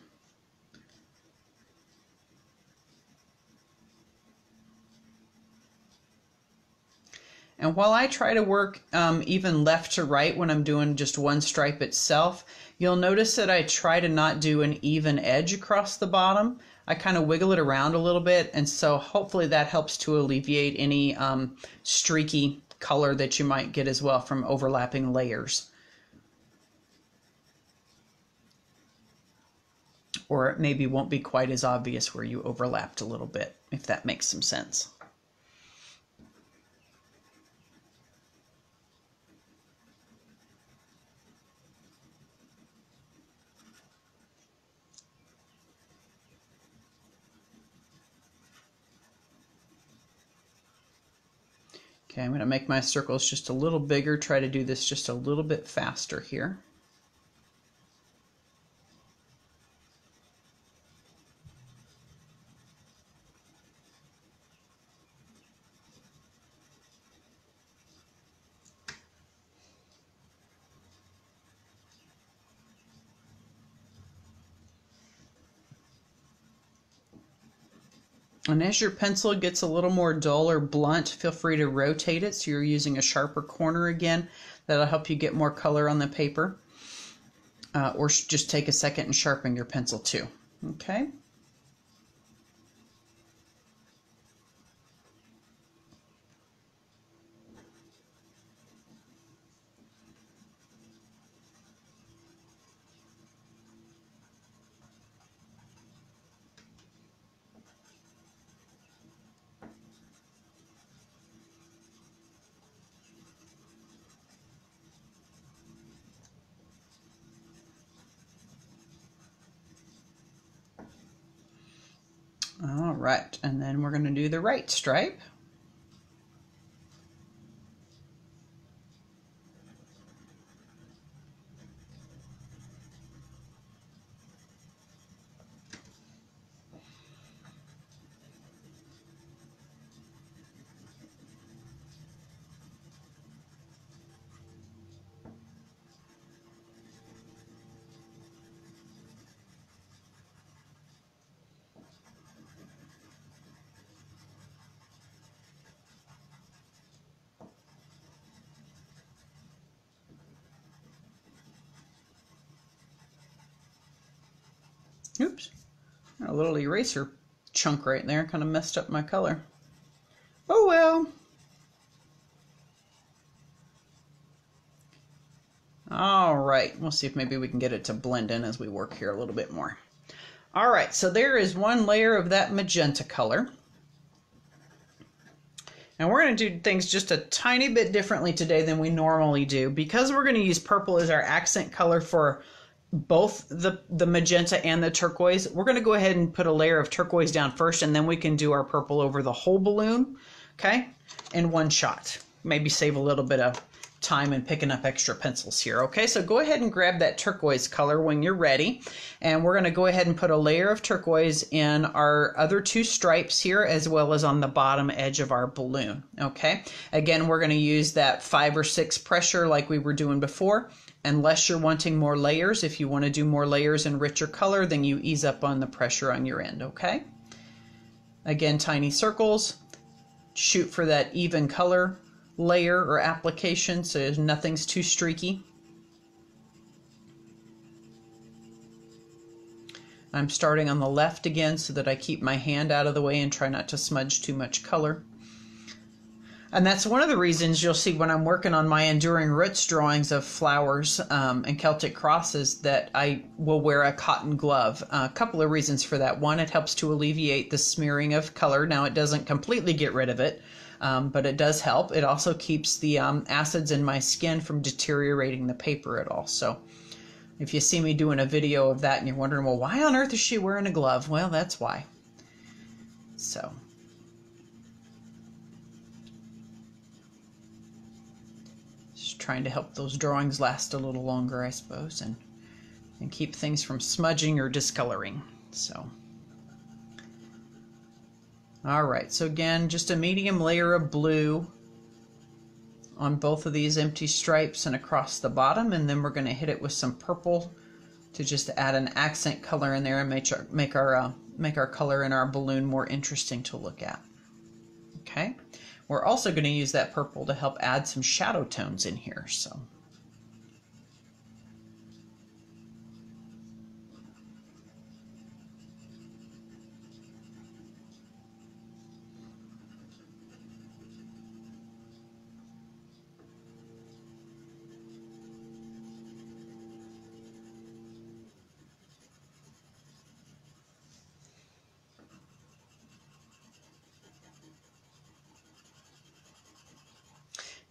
And while I try to work um, even left to right when I'm doing just one stripe itself, you'll notice that I try to not do an even edge across the bottom. I kind of wiggle it around a little bit, and so hopefully that helps to alleviate any um, streaky color that you might get as well from overlapping layers. Or it maybe won't be quite as obvious where you overlapped a little bit, if that makes some sense. Okay, I'm going to make my circles just a little bigger, try to do this just a little bit faster here. And as your pencil gets a little more dull or blunt, feel free to rotate it so you're using a sharper corner again. That'll help you get more color on the paper. Uh, or just take a second and sharpen your pencil too. Okay. All right, and then we're going to do the right stripe. Oops, a little eraser chunk right there kind of messed up my color. Oh well. All right, we'll see if maybe we can get it to blend in as we work here a little bit more. All right, so there is one layer of that magenta color. And we're going to do things just a tiny bit differently today than we normally do, because we're going to use purple as our accent color for both the, the magenta and the turquoise. We're going to go ahead and put a layer of turquoise down first, and then we can do our purple over the whole balloon, okay, in one shot. Maybe save a little bit of time and picking up extra pencils here, okay? So go ahead and grab that turquoise color when you're ready, and we're going to go ahead and put a layer of turquoise in our other two stripes here, as well as on the bottom edge of our balloon, okay? Again, we're going to use that five or six pressure like we were doing before. Unless you're wanting more layers, if you want to do more layers and richer color, then you ease up on the pressure on your end, okay? Again, tiny circles, shoot for that even color layer or application so nothing's too streaky. I'm starting on the left again so that I keep my hand out of the way and try not to smudge too much color. And that's one of the reasons you'll see when I'm working on my Enduring Roots drawings of flowers um, and Celtic crosses that I will wear a cotton glove. Uh, a couple of reasons for that. One, it helps to alleviate the smearing of color. Now, it doesn't completely get rid of it, um, but it does help. It also keeps the um, acids in my skin from deteriorating the paper at all. So If you see me doing a video of that and you're wondering, well, why on earth is she wearing a glove? Well, that's why. So. Just trying to help those drawings last a little longer, I suppose, and, and keep things from smudging or discoloring. So. All right, so again, just a medium layer of blue on both of these empty stripes and across the bottom, and then we're going to hit it with some purple to just add an accent color in there and make our make our, uh, make our color in our balloon more interesting to look at. Okay, we're also going to use that purple to help add some shadow tones in here. So.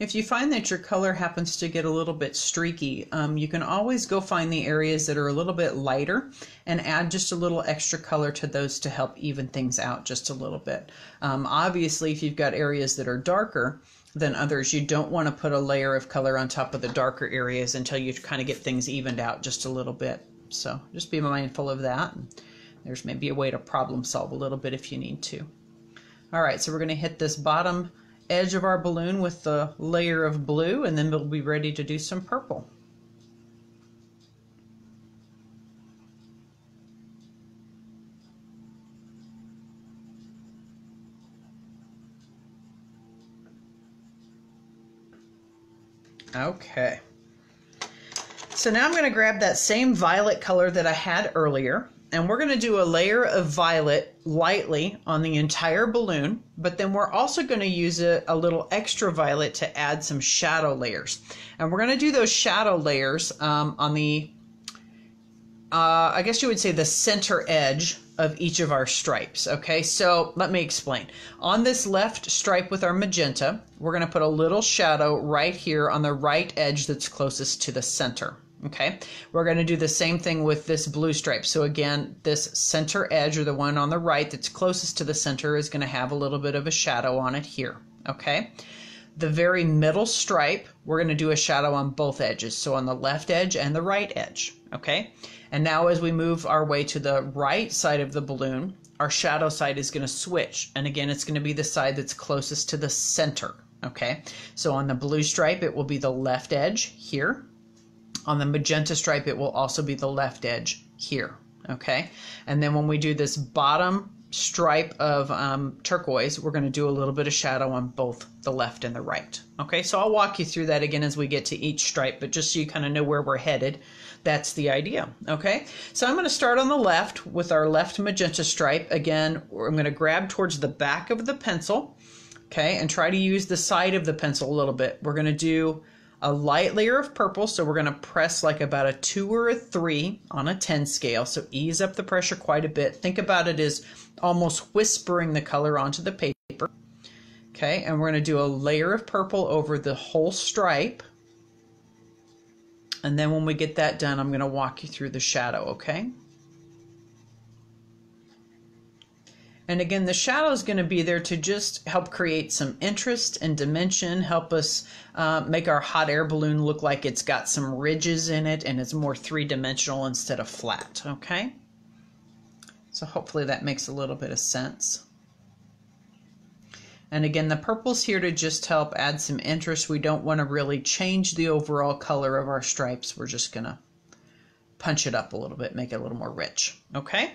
If you find that your color happens to get a little bit streaky, um, you can always go find the areas that are a little bit lighter and add just a little extra color to those to help even things out just a little bit. Um, obviously, if you've got areas that are darker than others, you don't want to put a layer of color on top of the darker areas until you kind of get things evened out just a little bit. So just be mindful of that. There's maybe a way to problem solve a little bit if you need to. All right, so we're going to hit this bottom edge of our balloon with the layer of blue, and then we'll be ready to do some purple. Okay, so now I'm going to grab that same violet color that I had earlier, and we're going to do a layer of violet lightly on the entire balloon, but then we're also going to use a, a little extra violet to add some shadow layers. And we're going to do those shadow layers um, on the, uh, I guess you would say the center edge of each of our stripes. Okay, so let me explain. On this left stripe with our magenta, we're going to put a little shadow right here on the right edge that's closest to the center. Okay, we're going to do the same thing with this blue stripe. So again, this center edge, or the one on the right that's closest to the center, is going to have a little bit of a shadow on it here. Okay, the very middle stripe, we're going to do a shadow on both edges. So on the left edge and the right edge. Okay, and now as we move our way to the right side of the balloon, our shadow side is going to switch. And again, it's going to be the side that's closest to the center. Okay, so on the blue stripe, it will be the left edge here. On the magenta stripe, it will also be the left edge here, okay? And then when we do this bottom stripe of um, turquoise, we're going to do a little bit of shadow on both the left and the right, okay? So I'll walk you through that again as we get to each stripe, but just so you kind of know where we're headed, that's the idea, okay? So I'm going to start on the left with our left magenta stripe. Again, I'm going to grab towards the back of the pencil, okay, and try to use the side of the pencil a little bit. We're going to do a light layer of purple, so we're going to press like about a two or a three on a ten scale, so ease up the pressure quite a bit. Think about it as almost whispering the color onto the paper. Okay, and we're going to do a layer of purple over the whole stripe, and then when we get that done, I'm going to walk you through the shadow, okay? And again, the shadow is going to be there to just help create some interest and dimension, help us uh, make our hot air balloon look like it's got some ridges in it and it's more three-dimensional instead of flat, okay? So hopefully that makes a little bit of sense. And again, the purple's here to just help add some interest. We don't want to really change the overall color of our stripes. We're just going to punch it up a little bit, make it a little more rich, okay?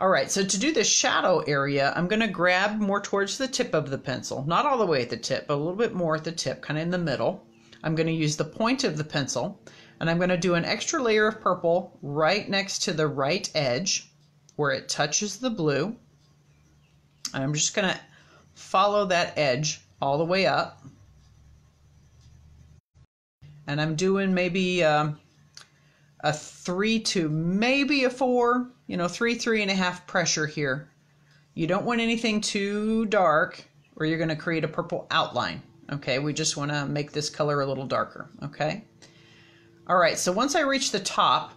All right, so to do the shadow area, I'm going to grab more towards the tip of the pencil. Not all the way at the tip, but a little bit more at the tip, kind of in the middle. I'm going to use the point of the pencil, and I'm going to do an extra layer of purple right next to the right edge where it touches the blue. And I'm just going to follow that edge all the way up. And I'm doing maybe um, a three to maybe a four, you know, three, three and a half pressure here. You don't want anything too dark or you're going to create a purple outline. Okay, we just want to make this color a little darker. Okay. All right, so once I reach the top,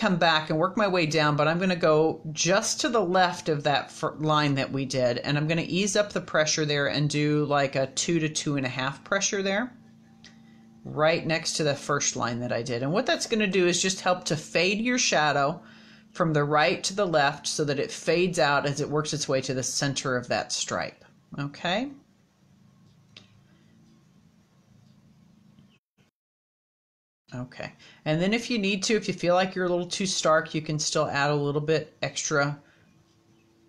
come back and work my way down, but I'm going to go just to the left of that line that we did, and I'm going to ease up the pressure there and do like a two to two and a half pressure there, right next to the first line that I did. And what that's going to do is just help to fade your shadow from the right to the left so that it fades out as it works its way to the center of that stripe. Okay. Okay, and then if you need to, if you feel like you're a little too stark, you can still add a little bit extra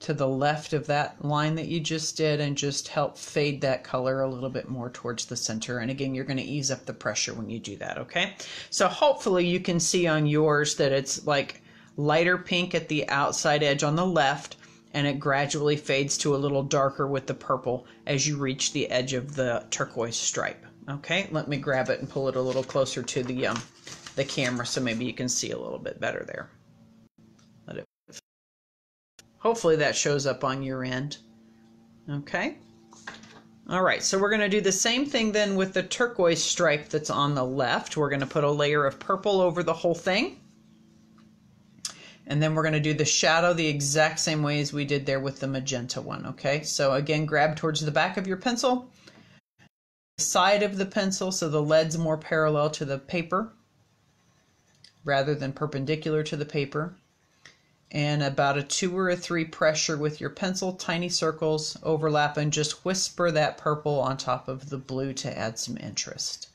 to the left of that line that you just did and just help fade that color a little bit more towards the center. And again, you're going to ease up the pressure when you do that, okay? So hopefully you can see on yours that it's like lighter pink at the outside edge on the left, and it gradually fades to a little darker with the purple as you reach the edge of the turquoise stripe. Okay, let me grab it and pull it a little closer to the um, the camera so maybe you can see a little bit better there. Let it. Hopefully that shows up on your end. Okay. All right, so we're going to do the same thing then with the turquoise stripe that's on the left. We're going to put a layer of purple over the whole thing. And then we're going to do the shadow the exact same way as we did there with the magenta one. Okay, so again, grab towards the back of your pencil, side of the pencil so the lead's more parallel to the paper rather than perpendicular to the paper, and about a two or a three pressure with your pencil, tiny circles overlap, and just whisper that purple on top of the blue to add some interest.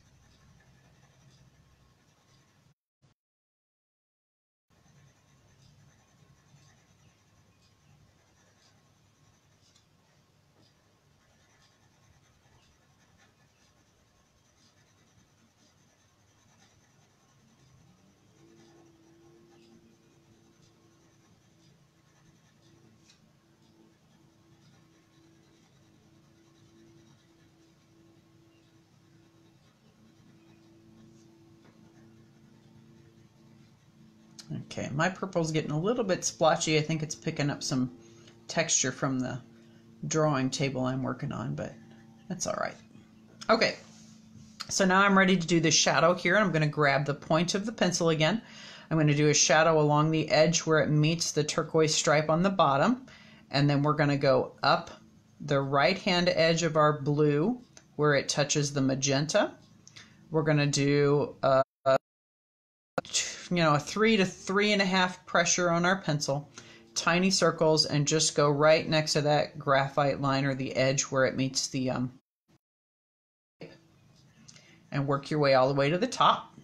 Okay, my purple's getting a little bit splotchy. I think it's picking up some texture from the drawing table I'm working on, but that's all right. Okay, so now I'm ready to do the shadow here. I'm going to grab the point of the pencil again. I'm going to do a shadow along the edge where it meets the turquoise stripe on the bottom, and then we're going to go up the right-hand edge of our blue where it touches the magenta. We're going to do a you know, a three to three and a half pressure on our pencil, tiny circles, and just go right next to that graphite line or the edge where it meets the, um, and work your way all the way to the top.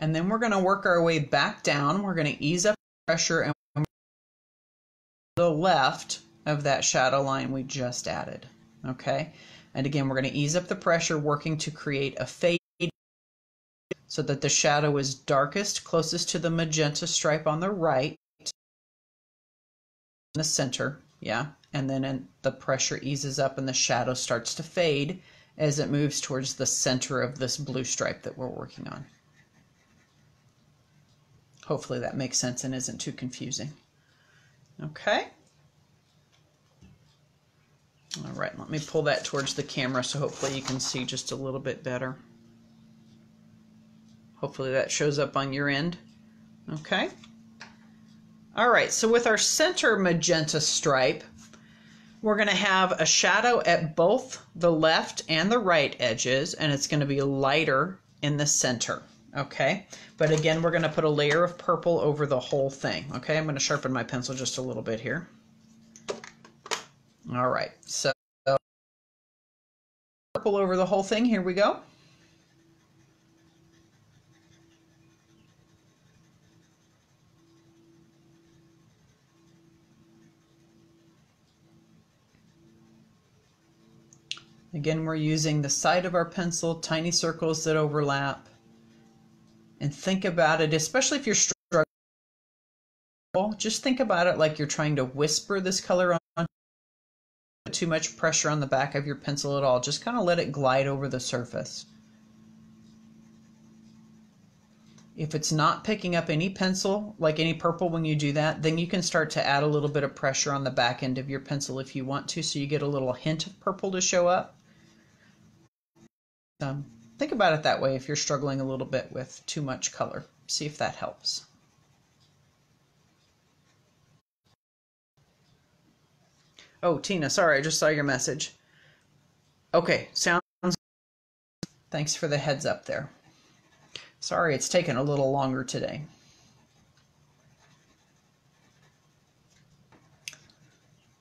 And then we're going to work our way back down. We're going to ease up pressure and to the left of that shadow line we just added. Okay. And again, we're going to ease up the pressure, working to create a fade so that the shadow is darkest, closest to the magenta stripe on the right, in the center, yeah. And then in, the pressure eases up and the shadow starts to fade as it moves towards the center of this blue stripe that we're working on. Hopefully that makes sense and isn't too confusing. Okay. All right, let me pull that towards the camera so hopefully you can see just a little bit better. Hopefully that shows up on your end. Okay. All right, so with our center magenta stripe, we're going to have a shadow at both the left and the right edges, and it's going to be lighter in the center. Okay, but again, we're going to put a layer of purple over the whole thing. Okay, I'm going to sharpen my pencil just a little bit here. All right, so purple over the whole thing. Here we go. Again, we're using the side of our pencil, tiny circles that overlap. And think about it, especially if you're struggling, just think about it like you're trying to whisper this color on. Too much pressure on the back of your pencil at all. Just kind of let it glide over the surface. If it's not picking up any pencil, like any purple when you do that, then you can start to add a little bit of pressure on the back end of your pencil if you want to, so you get a little hint of purple to show up. Um, think about it that way if you're struggling a little bit with too much color. See if that helps. Oh, Tina, sorry, I just saw your message. Okay, sounds good. Thanks for the heads up there. Sorry, it's taken a little longer today.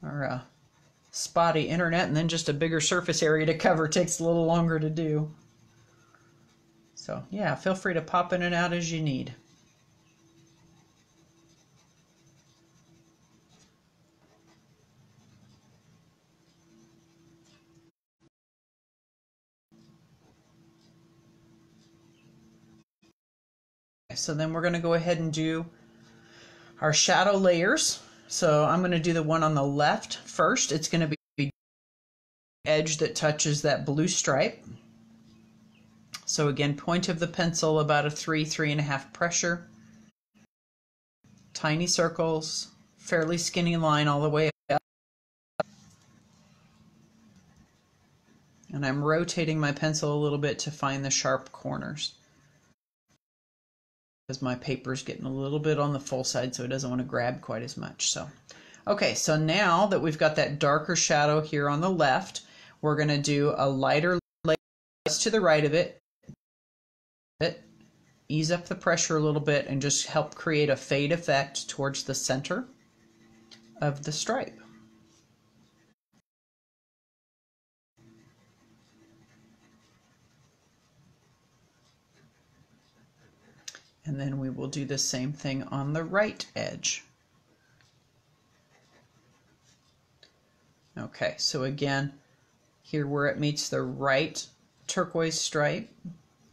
Our uh, spotty internet and then just a bigger surface area to cover takes a little longer to do. So, yeah, feel free to pop in and out as you need. So then we're going to go ahead and do our shadow layers. So I'm going to do the one on the left first. It's going to be the edge that touches that blue stripe. So again, point of the pencil about a three, three and a half pressure. Tiny circles, fairly skinny line all the way up. And I'm rotating my pencil a little bit to find the sharp corners, because my paper's getting a little bit on the full side, so it doesn't want to grab quite as much. So, okay, so now that we've got that darker shadow here on the left, we're going to do a lighter layer just to the right of it, ease up the pressure a little bit, and just help create a fade effect towards the center of the stripe. And then we will do the same thing on the right edge. Okay, so again, here where it meets the right turquoise stripe,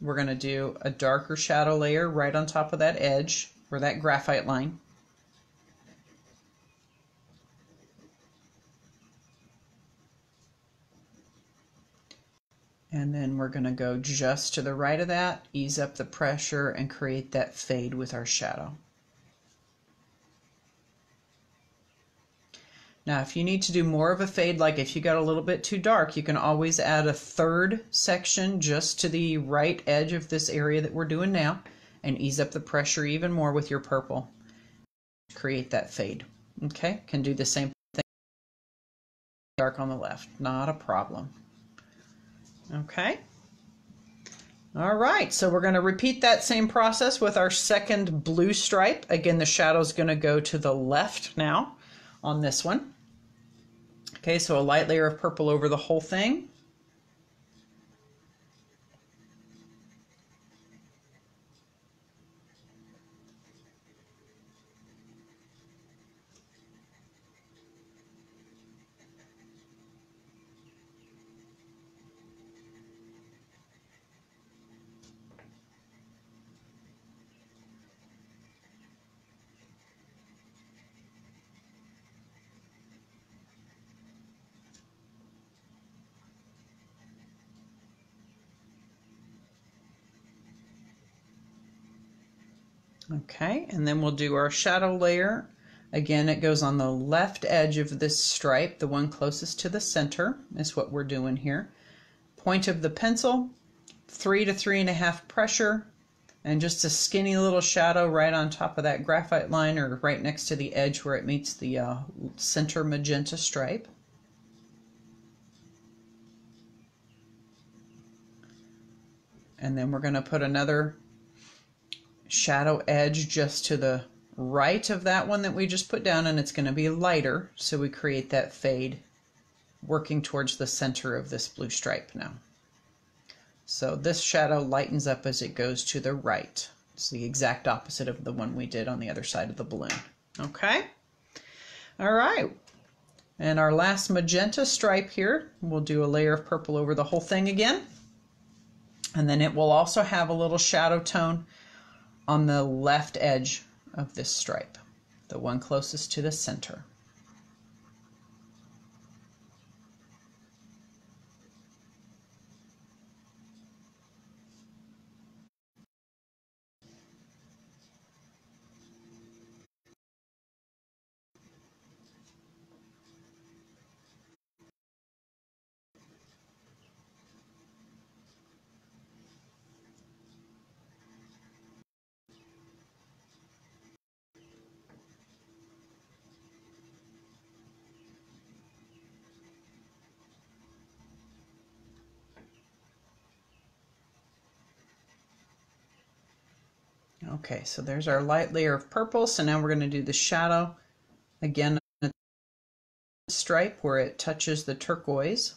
we're going to do a darker shadow layer right on top of that edge, or that graphite line. And then we're going to go just to the right of that, ease up the pressure, and create that fade with our shadow. Now, if you need to do more of a fade, like if you got a little bit too dark, you can always add a third section just to the right edge of this area that we're doing now, and ease up the pressure even more with your purple to create that fade. Okay, can do the same thing. Dark on the left, not a problem. Okay. All right, so we're going to repeat that same process with our second blue stripe. Again, the shadow is going to go to the left now on this one. Okay, so a light layer of purple over the whole thing. Okay, and then we'll do our shadow layer. Again, it goes on the left edge of this stripe. The one closest to the center is what we're doing here. Point of the pencil, three to three and a half pressure, and just a skinny little shadow right on top of that graphite line, or right next to the edge where it meets the uh, center magenta stripe. And then we're going to put another shadow edge just to the right of that one that we just put down, and it's going to be lighter, so we create that fade working towards the center of this blue stripe now. So this shadow lightens up as it goes to the right. It's the exact opposite of the one we did on the other side of the balloon. Okay, all right, and our last magenta stripe here, we'll do a layer of purple over the whole thing again, and then it will also have a little shadow tone on the left edge of this stripe, the one closest to the center. Okay, so there's our light layer of purple. So now we're going to do the shadow again, a stripe where it touches the turquoise.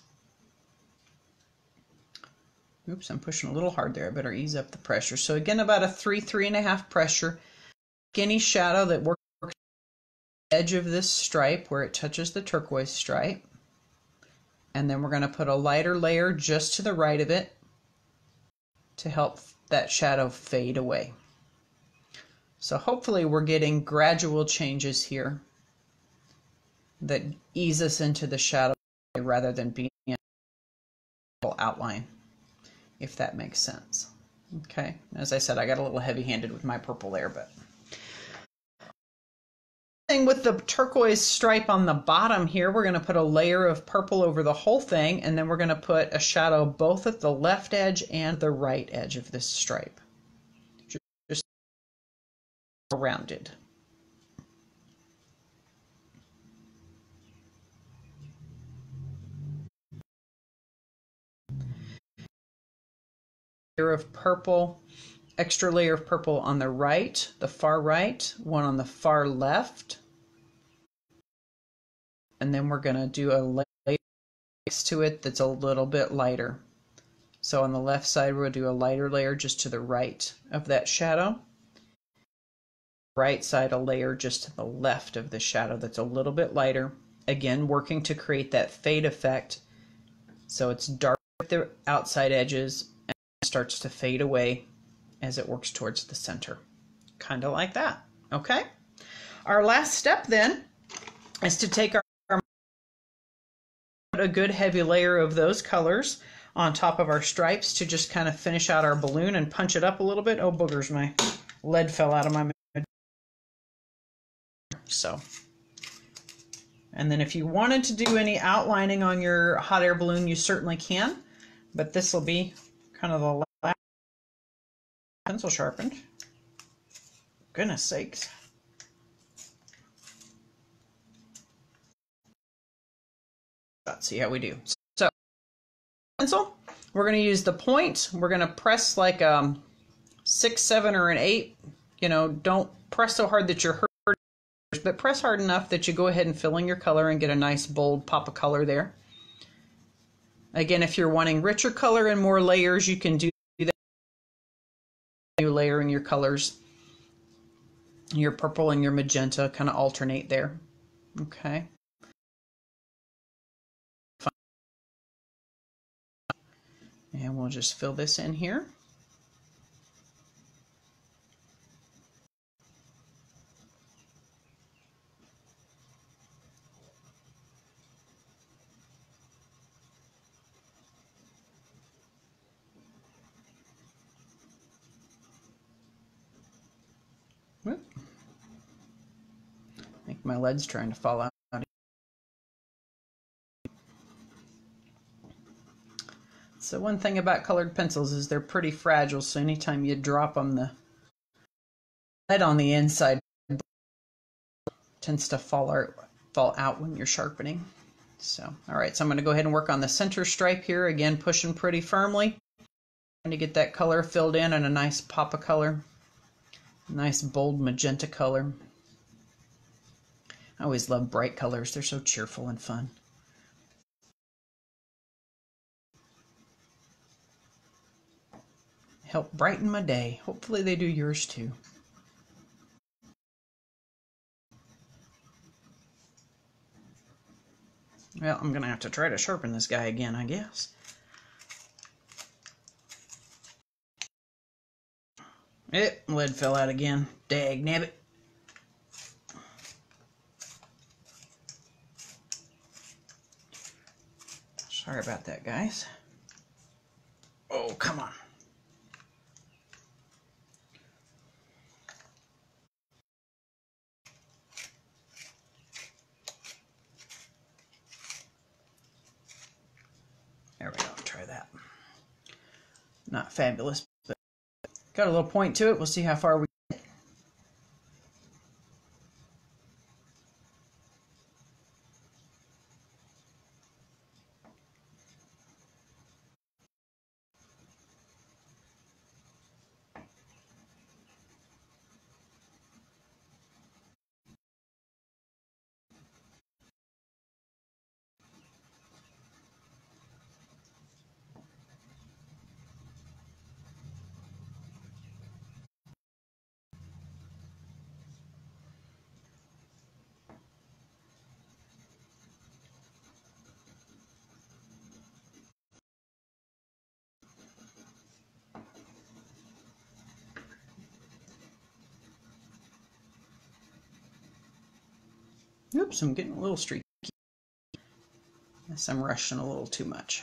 Oops, I'm pushing a little hard there. I better ease up the pressure. So again, about a three, three and a half pressure. Any shadow that works on the edge of this stripe where it touches the turquoise stripe. And then we're going to put a lighter layer just to the right of it to help that shadow fade away. So hopefully we're getting gradual changes here that ease us into the shadow rather than being an outline, if that makes sense. Okay, as I said, I got a little heavy-handed with my purple layer, but with the turquoise stripe on the bottom here, we're going to put a layer of purple over the whole thing, and then we're going to put a shadow both at the left edge and the right edge of this stripe, just rounded. Layer of purple, extra layer of purple on the right, the far right, one on the far left. And then we're going to do a layer next to it that's a little bit lighter. So on the left side, we'll do a lighter layer just to the right of that shadow. Right side, a layer just to the left of the shadow that's a little bit lighter. Again, working to create that fade effect. So it's dark at the outside edges and it starts to fade away as it works towards the center. Kind of like that. Okay? Our last step then is to take our, our put a good heavy layer of those colors on top of our stripes to just kind of finish out our balloon and punch it up a little bit. Oh, boogers, my lead fell out of my mouth. So, and then if you wanted to do any outlining on your hot air balloon, you certainly can, but this will be kind of the pencil sharpened. Goodness sakes. Let's see how we do. So, pencil, we're going to use the point. We're going to press like um six, seven, or an eight. You know, don't press so hard that you're hurt, but press hard enough that you go ahead and fill in your color and get a nice bold pop of color there. Again, if you're wanting richer color and more layers, you can do you layering your colors, your purple and your magenta kind of alternate there. Okay. And we'll just fill this in here. My lead's trying to fall out. So one thing about colored pencils is they're pretty fragile, so anytime you drop them, the lead on the inside tends to fall out, fall out when you're sharpening. So, all right, so I'm going to go ahead and work on the center stripe here. Again, pushing pretty firmly. Trying to get that color filled in and a nice pop of color. Nice bold magenta color. I always love bright colors. They're so cheerful and fun. Help brighten my day. Hopefully they do yours too. Well, I'm going to have to try to sharpen this guy again, I guess. Eh, lead fell out again. Dag nabbit. Sorry about that, guys. Oh, come on. There we go. Try that. Not fabulous, but got a little point to it. We'll see how far we get. Oops, I'm getting a little streaky. Guess I'm rushing a little too much.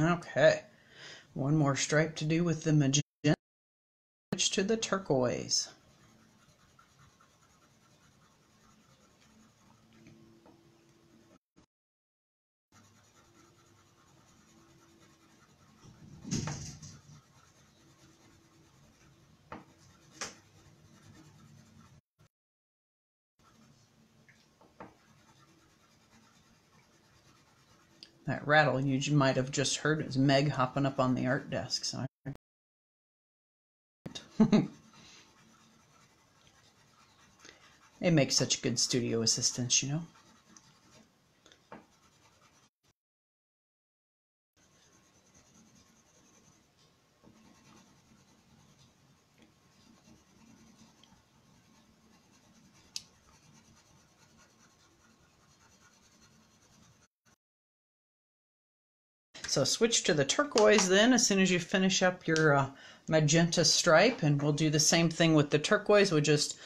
Okay, one more stripe to do with the magenta, switch to the turquoise. That rattle you might have just heard is Meg hopping up on the art desk. So they make such good studio assistants, you know. So switch to the turquoise then as soon as you finish up your uh, magenta stripe, and we'll do the same thing with the turquoise. We'll just,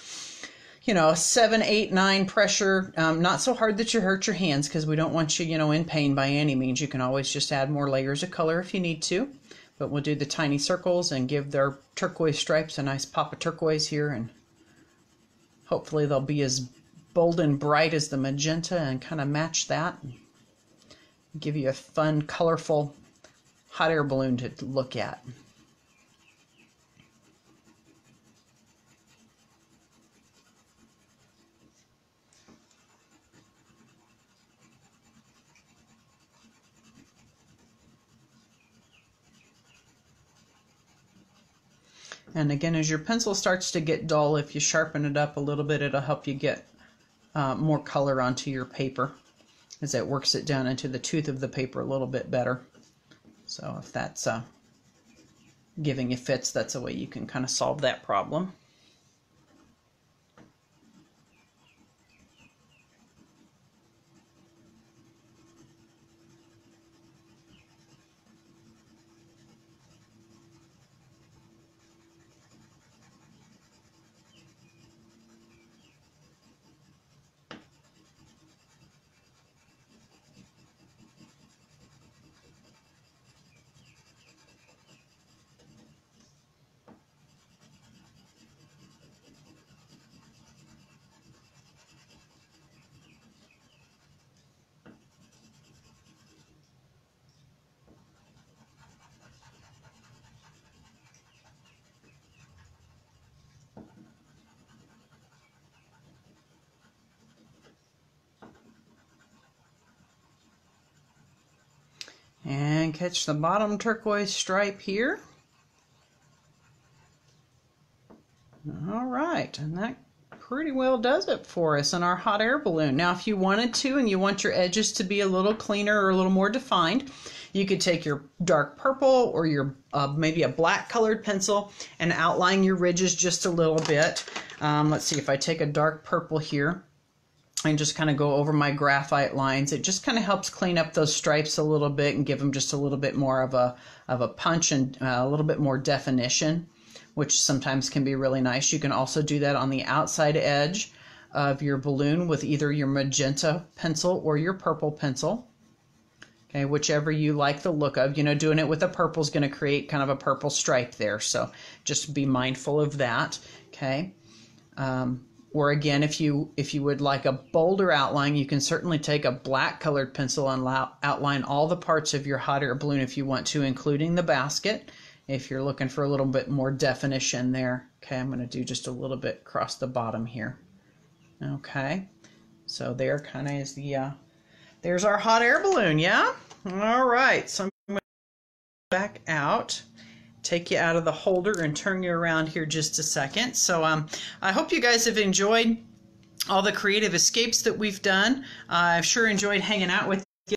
you know, seven, eight, nine pressure, um, not so hard that you hurt your hands, because we don't want you, you know, in pain by any means. You can always just add more layers of color if you need to, but we'll do the tiny circles and give their turquoise stripes a nice pop of turquoise here, and hopefully they'll be as bold and bright as the magenta and kind of match that. Give you a fun, colorful hot air balloon to look at. And again, as your pencil starts to get dull, if you sharpen it up a little bit, it'll help you get uh, more color onto your paper, as it works it down into the tooth of the paper a little bit better. So if that's uh, giving you fits, that's a way you can kind of solve that problem. And catch the bottom turquoise stripe here. All right, and that pretty well does it for us in our hot air balloon. Now, if you wanted to and you want your edges to be a little cleaner or a little more defined, you could take your dark purple or your uh, maybe a black colored pencil and outline your ridges just a little bit. Um, let's see, if I take a dark purple here and just kind of go over my graphite lines, it just kind of helps clean up those stripes a little bit and give them just a little bit more of a of a punch and a little bit more definition, which sometimes can be really nice. You can also do that on the outside edge of your balloon with either your magenta pencil or your purple pencil. Okay, whichever you like the look of. You know, doing it with a purple is going to create kind of a purple stripe there, so just be mindful of that. Okay. Um, Or again, if you if you would like a bolder outline, you can certainly take a black colored pencil and outline all the parts of your hot air balloon if you want to, including the basket, if you're looking for a little bit more definition there. Okay, I'm going to do just a little bit across the bottom here. Okay, so there kind of is the, uh, there's our hot air balloon, yeah? All right, so I'm going to back out, take you out of the holder and turn you around here just a second. So um, I hope you guys have enjoyed all the creative escapes that we've done. Uh, I've sure enjoyed hanging out with you.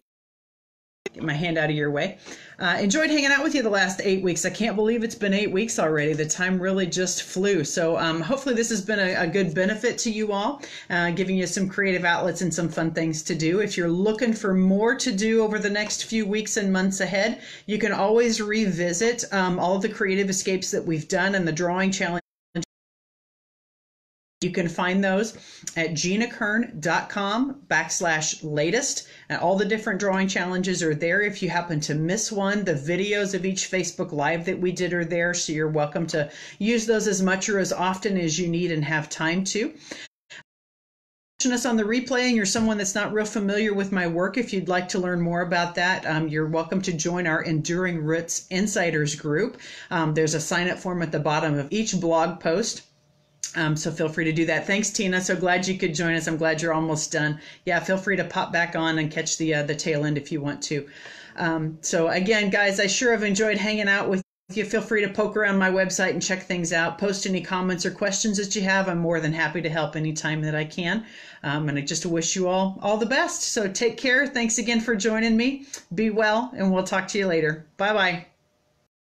my hand out of your way. Uh, enjoyed hanging out with you the last eight weeks. I can't believe it's been eight weeks already. The time really just flew. So um, hopefully this has been a, a good benefit to you all, uh, giving you some creative outlets and some fun things to do. If you're looking for more to do over the next few weeks and months ahead, you can always revisit um, all of the creative escapes that we've done and the drawing challenge. You can find those at gena kearn dot com backslash latest. And all the different drawing challenges are there. If you happen to miss one, the videos of each Facebook Live that we did are there. So you're welcome to use those as much or as often as you need and have time to. Us on the replay, and you're someone that's not real familiar with my work, if you'd like to learn more about that, um, you're welcome to join our Enduring Roots Insiders group. Um, there's a sign up form at the bottom of each blog post. Um, so feel free to do that. Thanks, Tina. So glad you could join us. I'm glad you're almost done. Yeah, feel free to pop back on and catch the, uh, the tail end if you want to. Um, so again, guys, I sure have enjoyed hanging out with you. Feel free to poke around my website and check things out. Post any comments or questions that you have. I'm more than happy to help anytime that I can. Um, and I just wish you all all the best. So take care. Thanks again for joining me. Be well, and we'll talk to you later. Bye-bye.